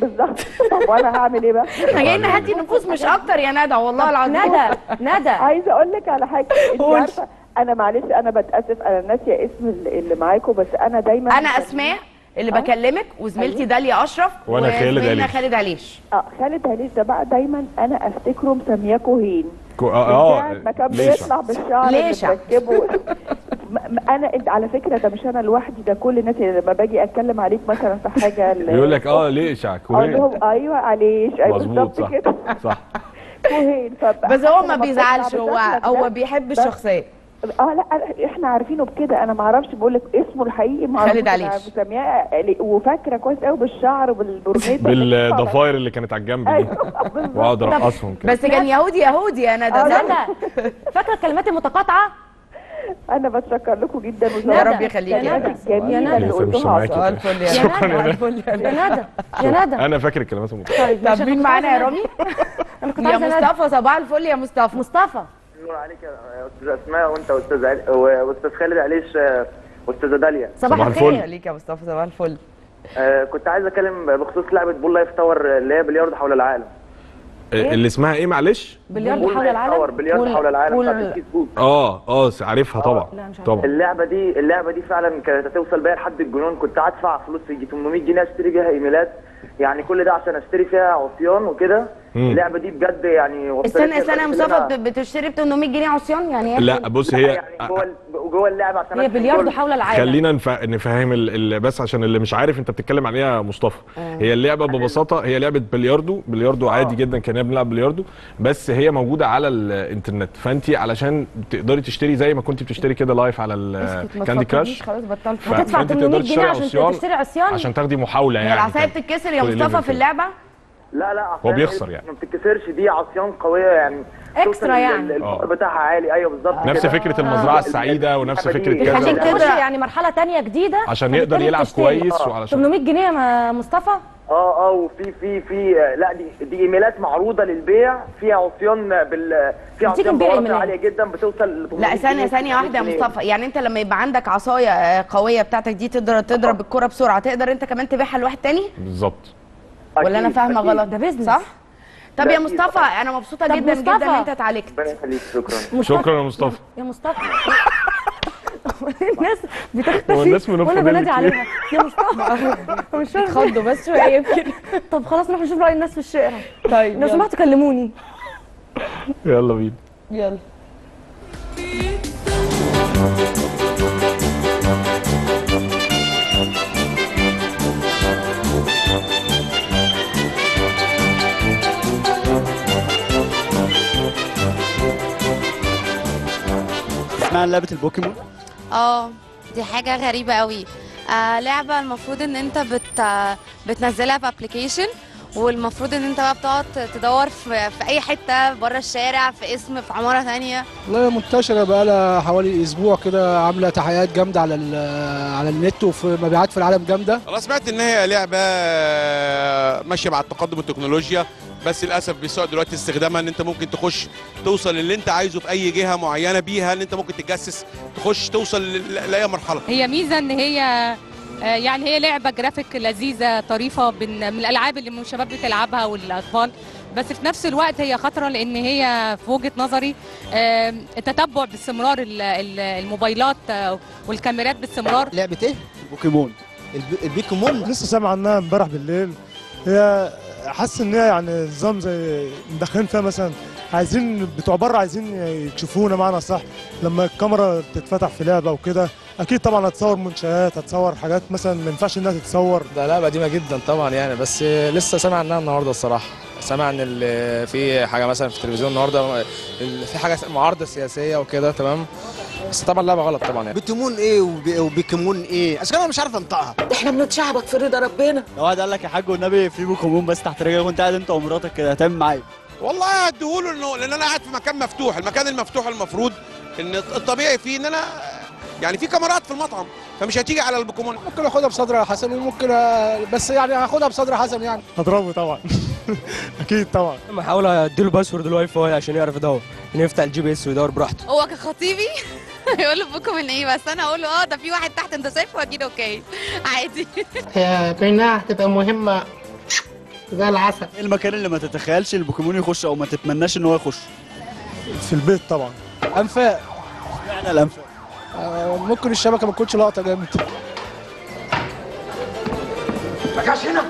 بالظبط. طب وانا هعمل ايه بقى؟ احنا جايين نهدي النفوس مش اكتر يا ندى والله العظيم. ندى عايزه اقول لك على حاجه، انت عارفه انا معلش انا بتاسف انا ناسيه اسم اللي معاكم، بس انا دايما انا اسماء اللي بكلمك وزميلتي داليا اشرف وزميلنا خالد هليش. خالد هليش ده بقى دايما انا افتكره مسمياه كوهين. ما كان بيطلع بالشعر بيركبه. انا على فكره ده مش انا لوحدي، ده كل الناس لما باجي اتكلم عليك مثلا في حاجه بيقول لك ليشع كوهين. ايوه عليش، ايوه بالظبط كده صح كوهين. بس هو ما بيزعلش، هو بيحب الشخصيه. لا احنا عارفينه بكده، انا ما اعرفش، بقول لك اسمه الحقيقي ما اعرفش مسمياه، وفاكره كويس قوي بالشعر وبالبرنيطه بالضفاير اللي كانت على الجنب دي واقعد ارقصهم كده. بس كان يهودي يهودي. انا ده فاكره الكلمات المتقاطعه. انا بتشكر لكم جدا يا رب يخليك يا ندى. جميله اللي قلتوها. يا ندى انا فاكر الكلمات المتقاطعه. طب مين معانا يا رامي؟ يا مصطفى صباح الفل. يا مصطفى نور عليك يا استاذ اسماء، وانت واستاذ خالد عليش واستاذه داليا. صباح الخير عليك يا مصطفى. صباح الفل. كنت عايز اتكلم بخصوص لعبه بول لايف تاور اللي هي بلياردو حول العالم. اللي اسمها ايه معلش؟ بلياردو حول العالم. بلياردو حول العالم بتاعت الفيسبوك. عارفها طبعا. طبعا اللعبه دي فعلا كانت هتوصل بيا لحد الجنون. كنت ادفع فلوس يجي 800 جنيه اشتري بيها ايميلات، يعني كل ده عشان اشتري فيها عصيان وكده. اللعبه دي بجد يعني وصلت. استنى يا مصطفى، بتشتري ب 800 جنيه عصيان يعني؟ لا بص، هي يعني جوه اللعبه عشان هي بلياردو حول العالم. خلينا نفهم بس عشان اللي مش عارف انت بتتكلم عليها يا مصطفى. هي اللعبه ببساطه هي لعبه بلياردو عادي جدا، كنا بنلعب بلياردو، بس هي موجوده على الانترنت، فانت علشان تقدري تشتري زي ما كنت بتشتري كده لايف على الكاندي كراش. خلاص بطلت هتدفع 800 جنيه عشان تشتري عصيان، عشان تاخدي محاوله يعني. العصايه بتتكسر يا مصطفى في اللعبه؟ لا عصيان هو بيخسر يعني، ما بتتكسرش، دي عصيان قويه يعني اكسترا يعني بتاعها عالي. ايوه بالظبط، نفس فكره المزرعه السعيده ونفس فكره كذا. عشان كده يعني مرحله ثانيه جديده عشان يقدر يلعب كويس. وعلشان 800 جنيه يا مصطفى. وفي في في لا دي ايميلات معروضه للبيع فيها عصيان فيها عصيان عاليه جدا بتوصل. لا ثانيه واحده يا مصطفى، يعني انت لما يبقى عندك عصايه قويه بتاعتك دي تقدر تضرب الكره بسرعه، تقدر انت كمان تبيعها لواحد ثاني بالظبط، ولا انا فاهمه غلط؟ ده بيزنس صح؟ طب يا مصطفى انا مبسوطه جدا ان انت اتعالجت. ربنا يخليك. شكرا يا مصطفى. الناس بتختفي وانا بنادي عليها يا مصطفى مش اتخضوا بس شويه يمكن. طب خلاص نروح نشوف راي الناس في الشارع. طيب لو سمحتوا كلموني. يلا بينا. يلا عن لعبه البوكيمون. دي حاجه غريبه قوي. لعبه المفروض ان انت بتنزلها في ابلكيشن، والمفروض ان انت بقى بتقعد تدور في اي حته بره الشارع، في اسم، في عماره ثانيه. والله منتشره بقى لها حوالي اسبوع كده، عامله تحقيقات جامده على النت، وفي مبيعات في العالم جامده. انا سمعت ان هي لعبه ماشيه مع التقدم التكنولوجيا، بس للاسف بيسوء دلوقتي استخدامها، ان انت ممكن توصل اللي انت عايزه في اي جهه معينه بيها، ان انت ممكن تتجسس، توصل لاي مرحله. هي ميزه ان هي يعني هي لعبه جرافيك لذيذه طريفه من الالعاب اللي الشباب بتلعبها والاطفال، بس في نفس الوقت هي خطره، لان هي في وجهه نظري التتبع باستمرار الموبايلات والكاميرات باستمرار. لعبه ايه؟ البوكيمون. البيكيمون لسه سامع عنها امبارح بالليل. هي حاسس ان هي يعني نظام زي مدخلين فيها مثلا، عايزين بتوع بره عايزين يكشفونا معنا صح، لما الكاميرا بتتفتح في لعبه وكده اكيد طبعا هتصور منشآت، هتصور حاجات مثلا ما ينفعش انها تتصور. ده لعبه قديمه جدا طبعا يعني، بس لسه سامع عنها النهارده الصراحه. سامع ان في حاجه مثلا في التلفزيون النهارده، في حاجه معارضه سياسيه وكده تمام، بس طبعا لعبه غلط طبعا يعني. بتمون ايه وبيكمون ايه؟ عشان انا مش عارف انطقها. احنا بنتشعبط في رضا ربنا. لو واحد قال لك يا حاج والنبي في بوكيمون بس تحت رجلك وانت قاعد انت ومراتك كده هتعمل معايا؟ والله هديهوله، انه لان انا قاعد في مكان مفتوح، المكان المفتوح المفروض ان الطبيعي فيه ان انا يعني في كاميرات في المطعم، فمش هتيجي على البوكيمون. ممكن اخدها بصدر حسن، وممكن بس يعني هاخدها بصدر حسن يعني. هضربه طبعا اكيد طبعا. هحاول اديله باسورد الواي فاي عشان يعرف يدور، انه يفتح الجي بي اس ويدور براحته. هو كان خطيبي يقول له بوكيمون ايه، بس انا اقول له ده في واحد تحت انت شايفه، اكيد اوكي عادي. يا بينا هتبقى مهمه زي العسل. المكان اللي ما تتخيلش البوكيمون يخش او ما تتمناش ان هو يخش. في البيت طبعا. انفاق. اشمعنى الانفاق؟ ممكن الشبكه ما تكونش لقطه جامد. ما جاش هنا؟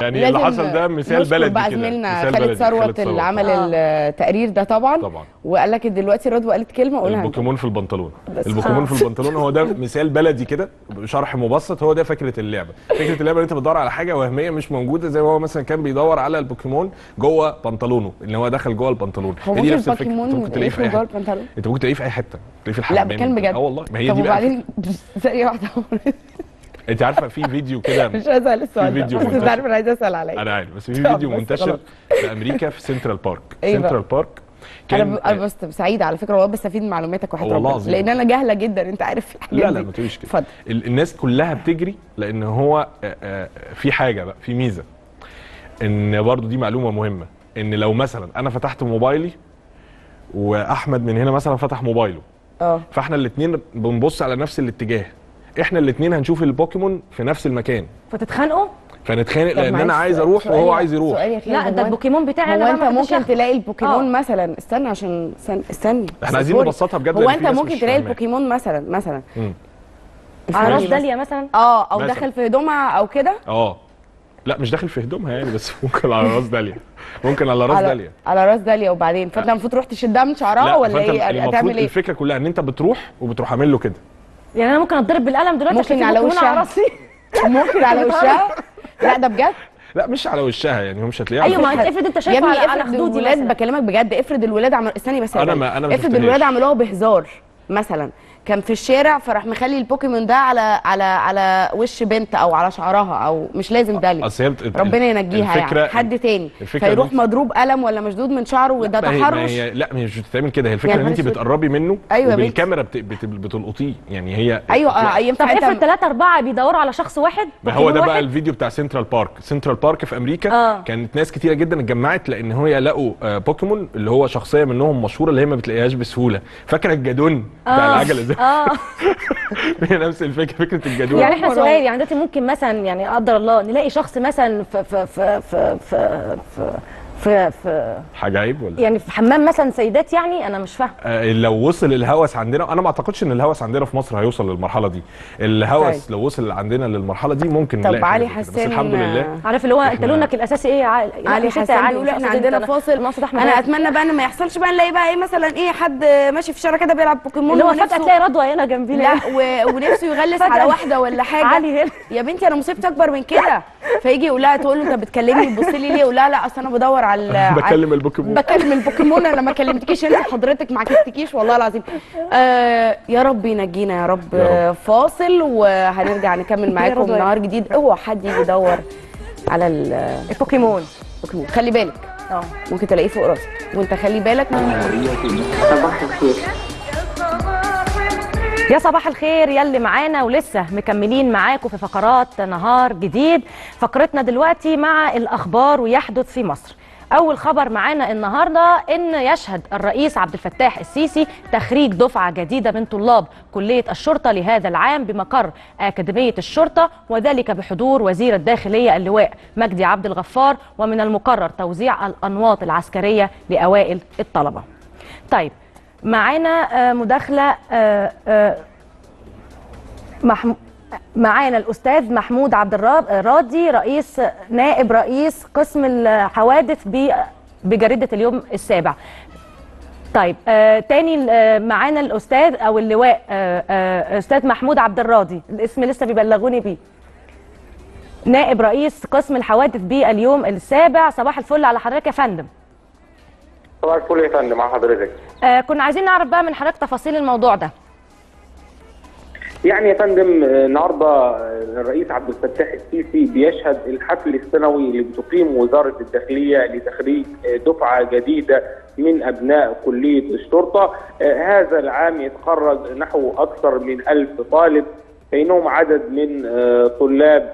يعني اللي حصل ده مثال بلدي كده. زميلنا خالد ثروت اللي عمل التقرير ده طبعا. وقال لك دلوقتي رضوى قالت كلمه قولها. البوكيمون في البنطلون، البوكيمون في البنطلون هو ده مثال بلدي كده، شرح مبسط. هو ده فكره اللعبه. فكره اللعبه ان انت بتدور على حاجه وهميه مش موجوده، زي ما هو مثلا كان بيدور على البوكيمون جوه بنطلونه، ان هو دخل جوه البنطلون. دي نفس الفكره، ممكن تلاقيه في جوه البنطلون، انت ممكن تلاقيه في اي حته، تلاقيه في الحمام. لا بتكلم بجد. اه والله، ما هي دي بقى. ثانيه واحده، انت عارفه في فيديو كده، مش عايزه اسال السؤال ده، بس انت عارف انا عايزه اسال عليا. انا عارف، بس في فيديو منتشر في امريكا في سنترال بارك. سنترال بارك انا بس سعيده على فكره، والله بستفيد من معلوماتك وحياه ربنا، لان انا جاهله جدا، انت عارف الحاجات دي. لا لا ما تقوليش كده. الناس كلها بتجري، لان هو في حاجه بقى، في ميزه، ان برضو دي معلومه مهمه، ان لو مثلا انا فتحت موبايلي واحمد من هنا مثلا فتح موبايله، فاحنا الاثنين بنبص على نفس الاتجاه، احنا الاثنين هنشوف البوكيمون في نفس المكان، فتتخانقوا؟ فنتخانق لان انا عايز اروح وهو عايز يروح. لا ده البوكيمون بتاعي انا، انت ممكن تلاقي البوكيمون مثلا، استنى عشان استنى، احنا عايزين نبسطها بجد. هو انت ممكن تلاقي البوكيمون مثلا على راس داليا مثلا، او داخل في هدومها او كده. لا مش داخل في هدومها يعني، بس ممكن على راس داليا، ممكن على راس داليا، على راس داليا. وبعدين فانت المفروض تروح تشدها من شعرها ولا ايه؟ هتعمل ايه؟ الفكره كلها ان انت بتروح عامل له كده، يعني انا ممكن اتضرب بالقلم دلوقتي، ممكن على وشها، ممكن على وشها. لا ده بجد، لا مش على وشها يعني، هو مش هتلاقيها. ايوه ما افرض انت شايفها على خدودي. الولاد بكلمك بجد، افرض الولاد عملوا، استني بس، انا افرض الولاد عملوها بهزار مثلا، كان في الشارع فراح مخلي البوكيمون ده على وش بنت او على شعرها، او مش لازم دالي، ربنا ينجيها يعني، حد تاني فيروح مضروب قلم ولا مشدود من شعره، وده تحرش. لا مش بتتعمل كده، هي الفكره ان انت بتقربي منه وبالكاميرا بتلقطيه يعني. هي طب افرض 3 4 بيدوروا على شخص واحد. ما هو ده بقى الفيديو بتاع سنترال بارك. سنترال بارك في امريكا كانت ناس كتيره جدا اتجمعت، لان هو لقوا بوكيمون اللي هو شخصيه منهم مشهوره اللي هي ما بتلاقيهاش بسهوله. فاكره الجدون بتاع العجله ده؟ هي نفس الفكره، فكره الجدول. يعني احنا سؤال، يعني دلوقتي ممكن مثلا يعني قدر الله نلاقي شخص مثلا في حاجه عيب ولا يعني في حمام مثلا سيدات، يعني انا مش فاهم. لو وصل الهوس عندنا، انا ما اعتقدش ان الهوس عندنا في مصر هيوصل للمرحله دي. الهوس لو وصل عندنا للمرحله دي ممكن نلاقي. طب علي حسين، بس الحمد لله، عارف اللي هو انت لونك الاساسي ايه يا علي؟ علي حسين بيقول احنا عندنا فاصل مصر احمد. انا اتمنى بقى ان ما يحصلش بقى نلاقي بقى ايه مثلا، ايه حد ماشي في الشارع كده بيلعب بوكيمون، اللي هو فجاه تلاقي رضوى هنا جنبي، لا ونفسه يغلس على واحده ولا حاجه. علي هنا يا بنتي، انا مصيبتي اكبر من كده. فيجي يقول لها، تقول له انت بتكلمني بتبص لي ليه؟ ولا لا اصل انا بدور على بكلم البوكيمون. انا ما كلمتكيش انت حضرتك، ما عكستكيش والله العظيم. يا رب ينجينا يا رب. فاصل وهنرجع نكمل معاكم نهار جديد. اوعى حد يجي يدور على البوكيمون. خلي بالك ممكن تلاقيه فوق راسك، وانت خلي بالك. صباح الخير، يا صباح الخير ياللي معانا، ولسه مكملين معاكم في فقرات نهار جديد. فقرتنا دلوقتي مع الأخبار ويحدث في مصر. أول خبر معانا النهارده إن يشهد الرئيس عبد الفتاح السيسي تخريج دفعة جديدة من طلاب كلية الشرطة لهذا العام بمقر أكاديمية الشرطة، وذلك بحضور وزير الداخلية اللواء مجدي عبد الغفار. ومن المقرر توزيع الأنواط العسكرية لأوائل الطلبة. طيب معانا مداخلة معانا الأستاذ محمود عبد الراضي، نائب رئيس قسم الحوادث بجريدة اليوم السابع. طيب تاني معانا الأستاذ أو اللواء أستاذ محمود عبد الراضي، الاسم لسه بيبلغوني بيه، نائب رئيس قسم الحوادث باليوم السابع. صباح الفل على حضرتك يا فندم. صباح الفل يا فندم، مع حضرتك. كنا عايزين نعرف بقى من حضرتك تفاصيل الموضوع ده. يعني يا فندم النهارده الرئيس عبد الفتاح السيسي بيشهد الحفل السنوي اللي بتقيم وزاره الداخليه لتخريج دفعه جديده من ابناء كليه الشرطه. هذا العام يتخرج نحو اكثر من 1000 طالب، بينهم عدد من طلاب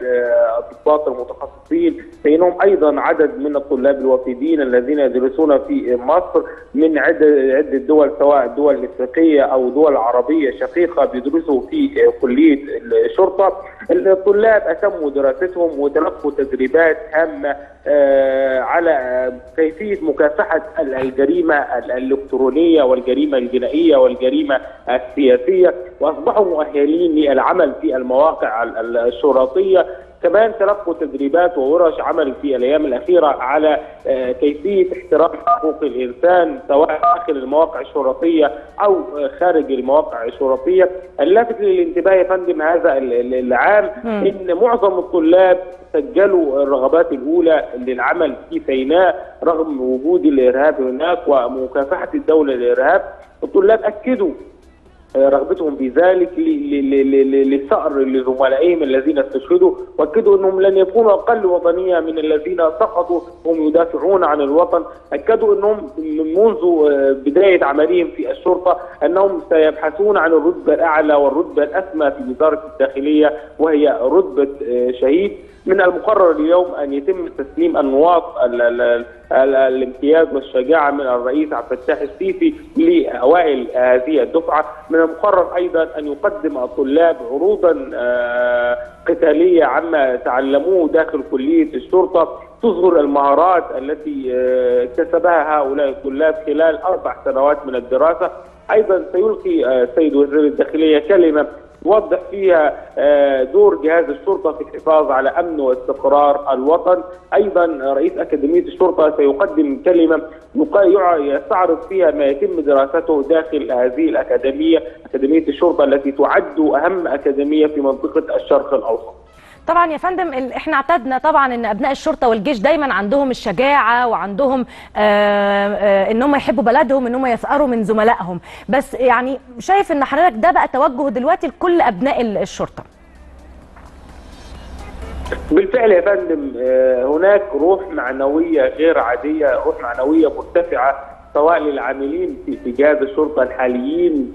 الضباط المتخصصين، بينهم ايضا عدد من الطلاب الوافدين الذين يدرسون في مصر من عده دول، سواء دول افريقيه او دول عربيه شقيقه، بيدرسوا في كليه الشرطه. الطلاب اتموا دراستهم وتلقوا تدريبات هامه على كيفيه مكافحه الجريمه الالكترونيه والجريمه الجنائيه والجريمه السياسيه، واصبحوا مؤهلين للعمل العمل في المواقع الشرطية، كمان تلقوا تدريبات وورش عمل في الايام الاخيره على كيفيه احترام حقوق الانسان سواء داخل المواقع الشرطيه او خارج المواقع الشرطيه. اللافت للانتباه يا فندم هذا العام ان معظم الطلاب سجلوا الرغبات الاولى للعمل في سيناء رغم وجود الارهاب هناك ومكافحه الدوله للارهاب. الطلاب اكدوا رغبتهم بذلك للثأر لزملائهم الذين استشهدوا، واكدوا انهم لن يكونوا اقل وطنيه من الذين سقطوا وهم يدافعون عن الوطن، اكدوا انهم منذ بدايه عملهم في الشرطه انهم سيبحثون عن الرتبه الاعلى والرتبه الاسمى في وزاره الداخليه وهي رتبه شهيد. من المقرر اليوم ان يتم تسليم النواط الامتياز والشجاعه من الرئيس عبد الفتاح السيسي لاوائل هذه الدفعه. من المقرر ايضا ان يقدم الطلاب عروضا قتاليه عما تعلموه داخل كليه الشرطه تظهر المهارات التي اكتسبها هؤلاء الطلاب خلال 4 سنوات من الدراسه. ايضا سيلقي السيد وزير الداخليه كلمه توضح فيها دور جهاز الشرطة في الحفاظ على أمن واستقرار الوطن. أيضا رئيس أكاديمية الشرطة سيقدم كلمة يستعرض فيها ما يتم دراسته داخل هذه الأكاديمية، أكاديمية الشرطة التي تعد أهم أكاديمية في منطقة الشرق الأوسط. طبعا يا فندم احنا اعتدنا طبعا ان ابناء الشرطه والجيش دايما عندهم الشجاعه وعندهم ان هم يحبوا بلدهم، ان هم يثأروا من زملائهم، بس يعني شايف ان حضرتك ده بقى توجه دلوقتي لكل ابناء الشرطه؟ بالفعل يا فندم هناك روح معنويه غير عاديه، روح معنويه مرتفعه سواء للعاملين في جهاز الشرطه الحاليين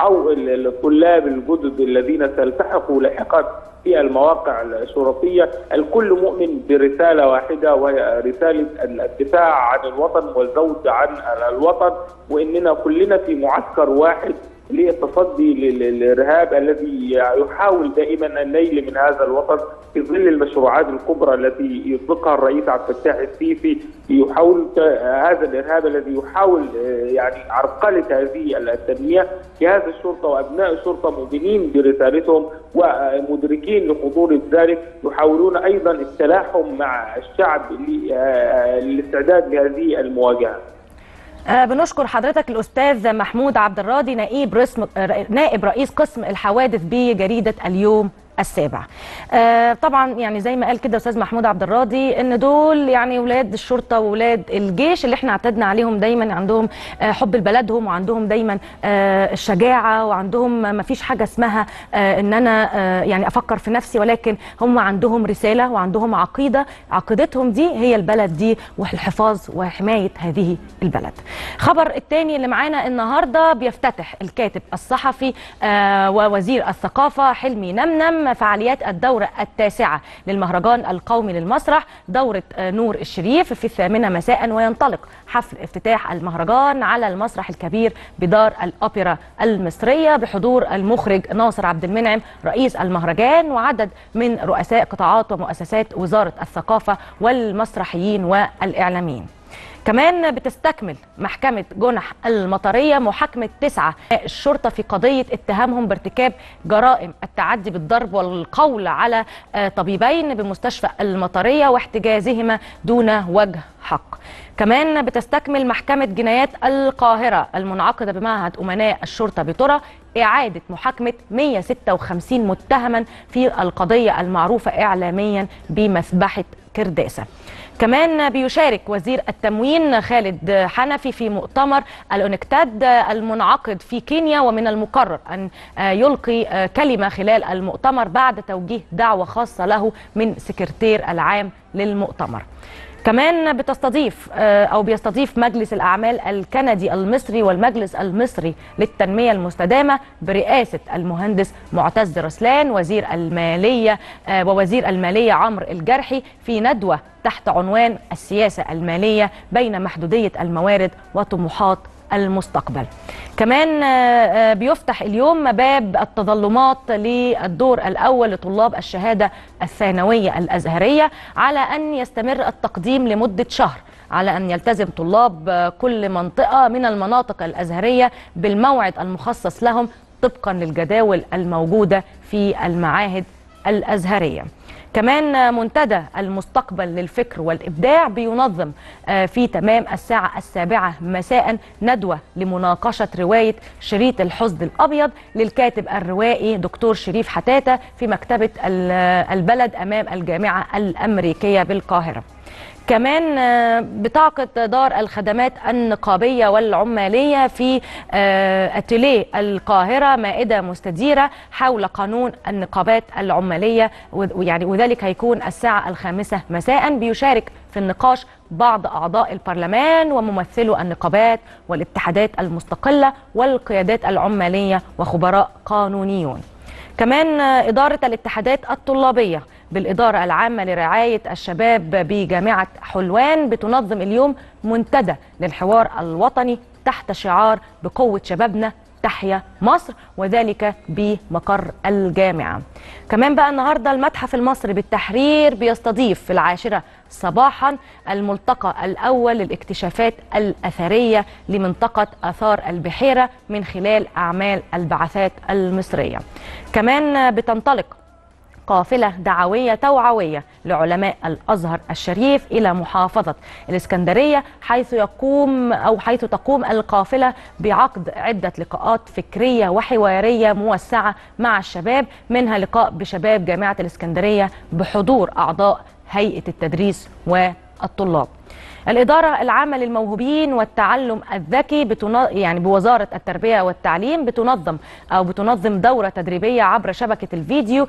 او الطلاب الجدد الذين سيلتحقوا لاحقا في المواقع الشرطيه. الكل مؤمن برساله واحده وهي رساله الدفاع عن الوطن والزود عن الوطن، واننا كلنا في معسكر واحد للتصدي للارهاب الذي يحاول دائما النيل من هذا الوطن في ظل المشروعات الكبرى التي يطلقها الرئيس عبد الفتاح السيسي. يحاول هذا الارهاب الذي يحاول يعني عرقله هذه التنميه. جهاز الشرطه وابناء الشرطه مؤمنين برسالتهم ومدركين لخطوره ذلك، يحاولون ايضا التلاحم مع الشعب للاستعداد لهذه المواجهه. بنشكر حضرتك الأستاذ محمود عبد الراضي نائب رئيس قسم الحوادث بجريدة اليوم السابع. طبعا يعني زي ما قال كده أستاذ محمود عبد الراضي إن دول يعني ولاد الشرطة وولاد الجيش اللي احنا اعتدنا عليهم دايما عندهم حب لبلدهم وعندهم دايما الشجاعة وعندهم ما فيش حاجة اسمها إن أنا يعني أفكر في نفسي، ولكن هم عندهم رسالة وعندهم عقيدة، عقيدتهم دي هي البلد دي والحفاظ وحماية هذه البلد. خبر التاني اللي معانا النهاردة بيفتتح الكاتب الصحفي ووزير الثقافة حلمي نمنم فعاليات الدورة التاسعة للمهرجان القومي للمسرح دورة نور الشريف في 8 مساء، وينطلق حفل افتتاح المهرجان على المسرح الكبير بدار الأوبرا المصرية بحضور المخرج ناصر عبد المنعم رئيس المهرجان وعدد من رؤساء قطاعات ومؤسسات وزارة الثقافة والمسرحيين والإعلاميين. كمان بتستكمل محكمة جنح المطرية محاكمة 9 الشرطة في قضية اتهامهم بارتكاب جرائم التعدي بالضرب والقول على طبيبين بمستشفى المطرية واحتجازهما دون وجه حق. كمان بتستكمل محكمة جنايات القاهرة المنعقدة بمعهد أمناء الشرطة بترى إعادة محاكمة 156 متهما في القضية المعروفة إعلاميا بمذبحة كرداسة. كمان بيشارك وزير التموين خالد حنفي في مؤتمر الأونكتاد المنعقد في كينيا، ومن المقرر أن يلقي كلمة خلال المؤتمر بعد توجيه دعوة خاصة له من سكرتير العام للمؤتمر. كمان بيستضيف مجلس الأعمال الكندي المصري والمجلس المصري للتنمية المستدامة برئاسة المهندس معتز رسلان ووزير المالية عمرو الجرحي في ندوة تحت عنوان السياسة المالية بين محدودية الموارد وطموحات المستقبل. كمان بيفتح اليوم باب التظلمات للدور الأول لطلاب الشهادة الثانوية الأزهرية على أن يستمر التقديم لمدة شهر، على أن يلتزم طلاب كل منطقة من المناطق الأزهرية بالموعد المخصص لهم طبقا للجداول الموجودة في المعاهد الأزهرية. كمان منتدى المستقبل للفكر والإبداع بينظم في تمام الساعة 7 مساء ندوة لمناقشة رواية شريط الحصد الأبيض للكاتب الروائي دكتور شريف حتاتة في مكتبة البلد أمام الجامعة الأمريكية بالقاهرة. كمان بتعقد دار الخدمات النقابية والعمالية في أتيليه القاهرة مائدة مستديرة حول قانون النقابات العمالية، وذلك هيكون الساعة 5 مساء. بيشارك في النقاش بعض أعضاء البرلمان وممثلو النقابات والاتحادات المستقلة والقيادات العمالية وخبراء قانونيون. كمان إدارة الاتحادات الطلابية بالإدارة العامة لرعاية الشباب بجامعة حلوان بتنظم اليوم منتدى للحوار الوطني تحت شعار بقوة شبابنا تحيا مصر، وذلك بمقر الجامعة. كمان بقى النهاردة المتحف المصري بالتحرير بيستضيف في 10 صباحا الملتقى الأول للاكتشافات الأثرية لمنطقة آثار البحيرة من خلال أعمال البعثات المصرية. كمان بتنطلق قافلة دعوية توعوية لعلماء الأزهر الشريف إلى محافظة الإسكندرية، حيث تقوم القافلة بعقد عدة لقاءات فكرية وحوارية موسعة مع الشباب، منها لقاء بشباب جامعة الإسكندرية بحضور أعضاء هيئة التدريس والطلاب. الإدارة العامة للموهوبين والتعلم الذكي بوزارة التربية والتعليم بتنظم دورة تدريبية عبر شبكة الفيديو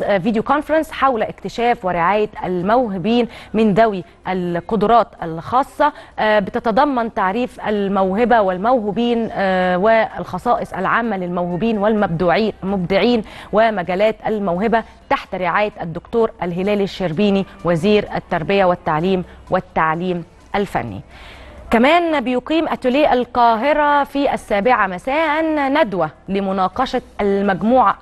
فيديو كونفرنس حول اكتشاف ورعاية الموهوبين من ذوي القدرات الخاصة، بتتضمن تعريف الموهبة والموهوبين والخصائص العامة للموهوبين والمبدعين ومجالات الموهبة تحت رعاية الدكتور الهلالي الشربيني وزير التربية والتعليم والتعليم الفني. كمان بيقيم أتيليه القاهرة في 7 مساء ندوة لمناقشة المجموعة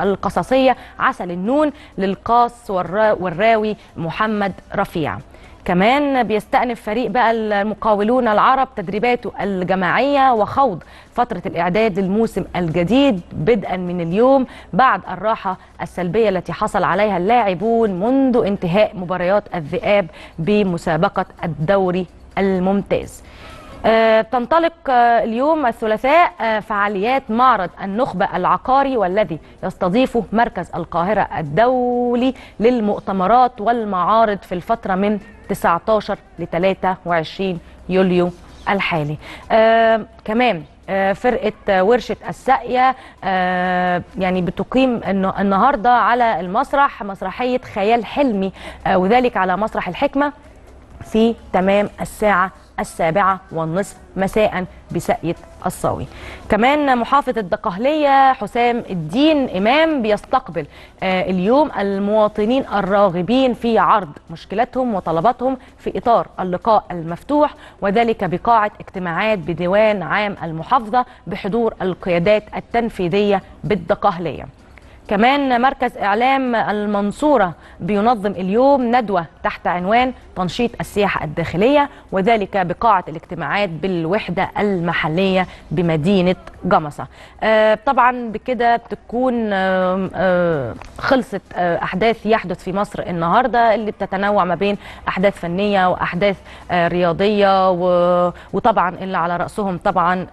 القصصية عسل النون للقاص والراوي محمد رفيع. كمان بيستأنف فريق بقى المقاولون العرب تدريباته الجماعية وخوض فترة الإعداد للموسم الجديد بدءا من اليوم بعد الراحة السلبية التي حصل عليها اللاعبون منذ انتهاء مباريات الذئاب بمسابقة الدوري الممتاز. تنطلق اليوم الثلاثاء فعاليات معرض النخبة العقاري والذي يستضيفه مركز القاهرة الدولي للمؤتمرات والمعارض في الفترة من 19 ل 23 يوليو الحالي. كمان فرقة ورشة الساقية بتقيم النهاردة على المسرح مسرحية خيال حلمي، وذلك على مسرح الحكمة في تمام الساعة 7:30 مساء بساقية الصاوي. كمان محافظ الدقهلية حسام الدين إمام بيستقبل اليوم المواطنين الراغبين في عرض مشكلاتهم وطلباتهم في إطار اللقاء المفتوح، وذلك بقاعة اجتماعات بديوان عام المحافظة بحضور القيادات التنفيذية بالدقهلية. كمان مركز إعلام المنصورة بينظم اليوم ندوة تحت عنوان تنشيط السياحة الداخلية، وذلك بقاعة الاجتماعات بالوحدة المحلية بمدينة جمصة. طبعا بكده بتكون خلصت أحداث يحدث في مصر النهاردة، اللي بتتنوع ما بين أحداث فنية وأحداث رياضية، وطبعا اللي على رأسهم طبعا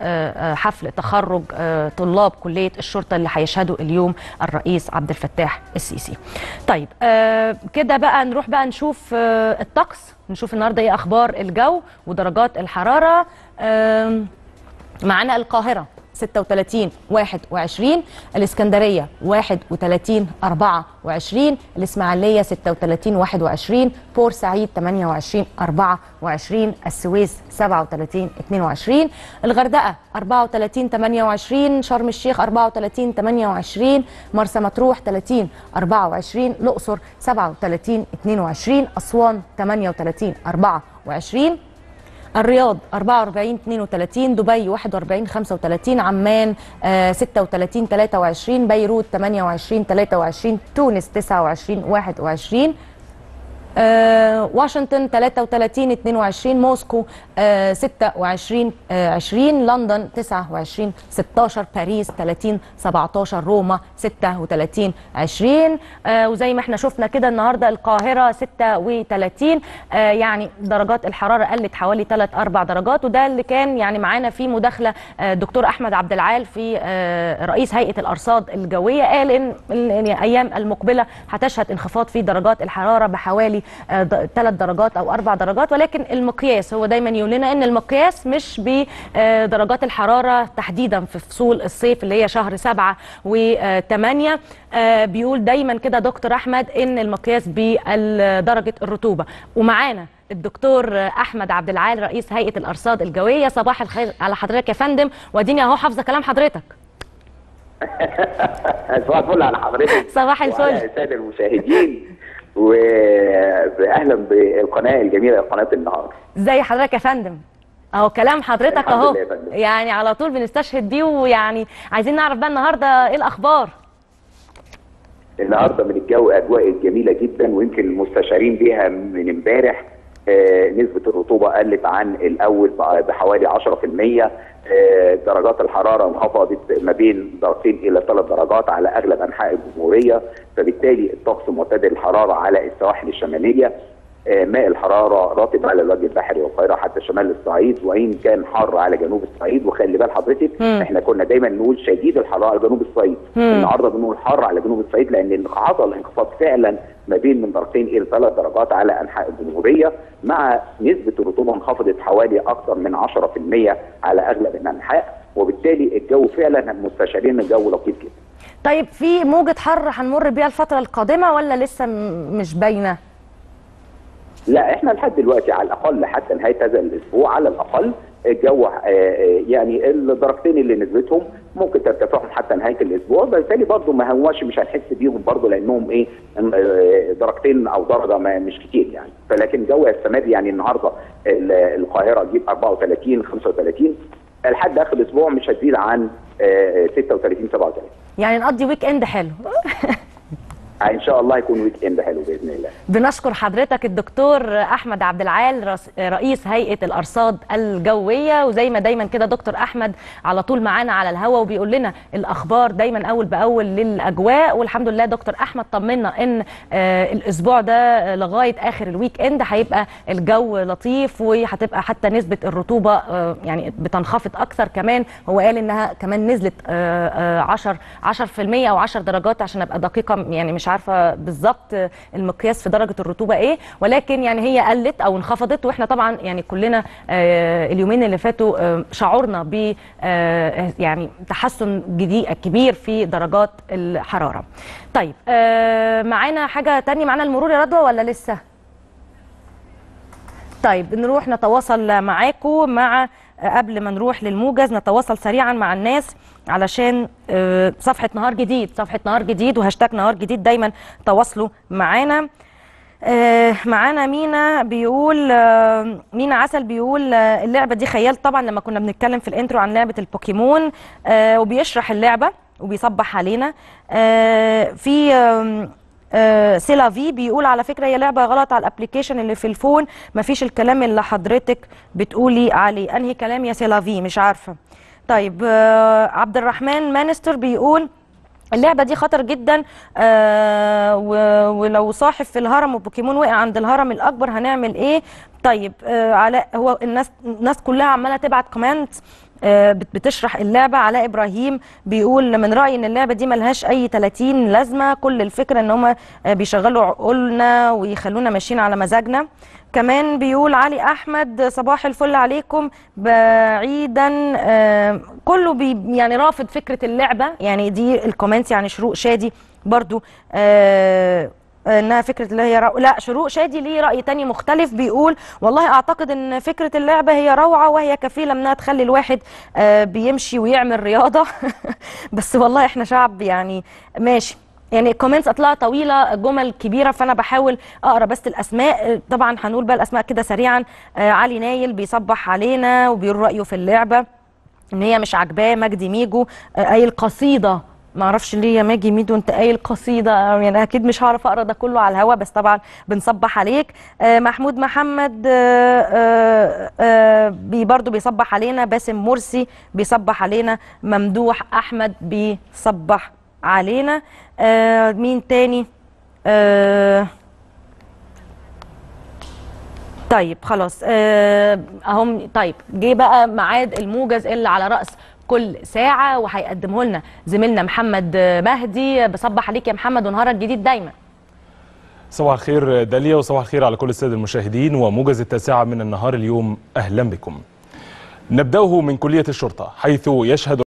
حفل تخرج طلاب كلية الشرطة اللي هيشهدوا اليوم الرئيس عبد الفتاح السيسي. طيب كده بقى نروح بقى نشوف الطقس، نشوف النهارده ايه اخبار الجو ودرجات الحراره. معانا القاهره 36 21، الاسكندريه 31 24، الاسماعيليه 36 21، بورسعيد 28 24، السويس 37 22، الغردقه 34 28، شرم الشيخ 34 28، مرسى مطروح 30 24، الاقصر 37 22، اسوان 38 24، الرياض 44 32، دبي 41 35، عمان 36 23، بيروت 28 23، تونس 29 21، واشنطن 33-22، موسكو 26-20، لندن 29-16، باريس 30-17، روما 36-20. وزي ما احنا شفنا كده النهارده القاهرة 36، يعني درجات الحرارة قلت حوالي 3-4 درجات، وده اللي كان يعني معانا في مداخلة دكتور أحمد عبد العال في رئيس هيئة الأرصاد الجوية، قال إن الأيام المقبلة هتشهد انخفاض في درجات الحرارة بحوالي 3 درجات أو 4 درجات، ولكن المقياس هو دايما يقول لنا إن المقياس مش بدرجات الحرارة تحديدا في فصول الصيف اللي هي شهر 7 و8. بيقول دايما كده دكتور أحمد إن المقياس بدرجة الرطوبة. ومعانا الدكتور أحمد عبد العال رئيس هيئة الأرصاد الجوية. صباح الخير على حضرتك يا فندم، وأديني أهو حافظة كلام حضرتك. صباح الفل على حضرتك. صباح الفل وعلى السادة المشاهدين، وأهلا بالقناة الجميلة قناة النهار. إزي حضرتك يا فندم؟ اهو كلام حضرتك اهو، يعني على طول بنستشهد بيه، ويعني عايزين نعرف بقى النهارده ايه الأخبار؟ النهارده من الجو أجواء جميلة جدا، ويمكن المستشعرين بيها من امبارح. نسبة الرطوبة قلت عن الأول بحوالي 10%. درجات الحرارة انخفضت ما بين 2 إلى 3 درجات على أغلب أنحاء الجمهورية، فبالتالي الطقس معتدل الحرارة على السواحل الشمالية. ماء الحرارة راتب على الوجه البحري والقاهرة حتى شمال الصعيد، وإن كان حر على جنوب الصعيد. وخلي بال حضرتك احنا كنا دايما نقول شديد الحرارة على جنوب الصعيد، النهارده بنقول حر على جنوب الصعيد، لأن حصل انخفاض فعلا ما بين 2 إلى 3 درجات على أنحاء الجمهورية، مع نسبة الرطوبة انخفضت حوالي أكثر من 10% على أغلب الأنحاء، وبالتالي الجو فعلا المستشعرين الجو لطيف جدا. طيب في موجة حر هنمر بيها الفترة القادمة ولا لسه مش باينة؟ لا احنا لحد دلوقتي على الاقل حتى نهايه هذا الاسبوع على الاقل الجو يعني الدرجتين اللي نزلتهم ممكن ترتفعهم حتى نهايه الاسبوع، بالتالي برضه ما هواش مش هنحس بيهم برضه، لانهم ايه درجتين او درجه ما مش كتير يعني. فلكن جو السنه دي يعني النهارده القاهره تجيب 34-35، لحد اخر الاسبوع مش هتزيد عن 36-37، يعني نقضي ويك اند حلو. ان شاء الله يكون ويك اند حلو باذن الله. بنشكر حضرتك الدكتور احمد عبد العال رئيس هيئه الارصاد الجويه، وزي ما دايما كده دكتور احمد على طول معانا على الهوا وبيقول لنا الاخبار دايما اول باول للاجواء. والحمد لله دكتور احمد طمنا ان الاسبوع ده لغايه اخر الويك اند هيبقى الجو لطيف، وهتبقى حتى نسبه الرطوبه يعني بتنخفض اكثر كمان. هو قال انها كمان نزلت 10% او 10 درجات عشان ابقى دقيقه، يعني مش عارفه بالظبط المقياس في درجه الرطوبه ايه، ولكن يعني هي قلت او انخفضت. واحنا طبعا يعني كلنا اليومين اللي فاتوا شعرنا ب يعني تحسن جديد كبير في درجات الحراره. طيب معانا حاجه ثانيه، معانا المرور يا رضوى ولا لسه؟ طيب نروح نتواصل معاكم مع قبل ما نروح للموجز نتواصل سريعا مع الناس علشان صفحة نهار جديد، صفحة نهار جديد وهاشتاج نهار جديد دايما تواصلوا معانا. معانا مينا بيقول، مينا عسل بيقول اللعبة دي خيال طبعا لما كنا بنتكلم في الانترو عن لعبة البوكيمون، وبيشرح اللعبة وبيصبح علينا. في سيلافي بيقول على فكرة هي لعبة غلط على الابليكيشن اللي في الفون، مفيش الكلام اللي حضرتك بتقولي عليه. أنهي كلام يا سيلافي؟ مش عارفة. طيب عبد الرحمن مانستر بيقول اللعبة دي خطر جدا، ولو صاحب في الهرم وبوكيمون وقع عند الهرم الأكبر هنعمل ايه؟ طيب علاء، هو الناس كلها عمالة تبعت كومنت بتشرح اللعبه. علاء ابراهيم بيقول من رايي ان اللعبه دي ملهاش اي 30 لازمه، كل الفكره ان هم بيشغلوا عقولنا ويخلونا ماشيين على مزاجنا. كمان بيقول علي احمد صباح الفل عليكم، بعيدا كله يعني رافض فكره اللعبه، يعني دي الكومنتس. يعني شروق شادي برضو انها فكره اللي هي لا، شروق شادي ليه راي تاني مختلف، بيقول والله اعتقد ان فكره اللعبه هي روعه وهي كفيله انها تخلي الواحد بيمشي ويعمل رياضه. بس والله احنا شعب يعني ماشي، يعني الكومنتس اطلع طويله جمل كبيره، فانا بحاول اقرا بس الاسماء. طبعا هنقول بقى الاسماء كده سريعا. علي نايل بيصبح علينا وبيقول رايه في اللعبه ان هي مش عاجباه. مجدي ميجو اي القصيده معرفش ليه يا ماجي ميد وانت قايل قصيده، يعني انا اكيد مش هعرف اقرا ده كله على الهوا، بس طبعا بنصبح عليك. محمود محمد برضه بيصبح علينا، باسم مرسي بيصبح علينا، ممدوح احمد بيصبح علينا، مين تاني؟ طيب خلاص اهم. طيب جه بقى ميعاد الموجز اللي على راس كل ساعه وهيقدمه لنا زميلنا محمد مهدي. بصبح عليك يا محمد ونهارك جديد دايما. صباح الخير داليا وصباح الخير على كل الساده المشاهدين، وموجز التاسعه من النهار اليوم اهلا بكم. نبداه من كليه الشرطه حيث يشهد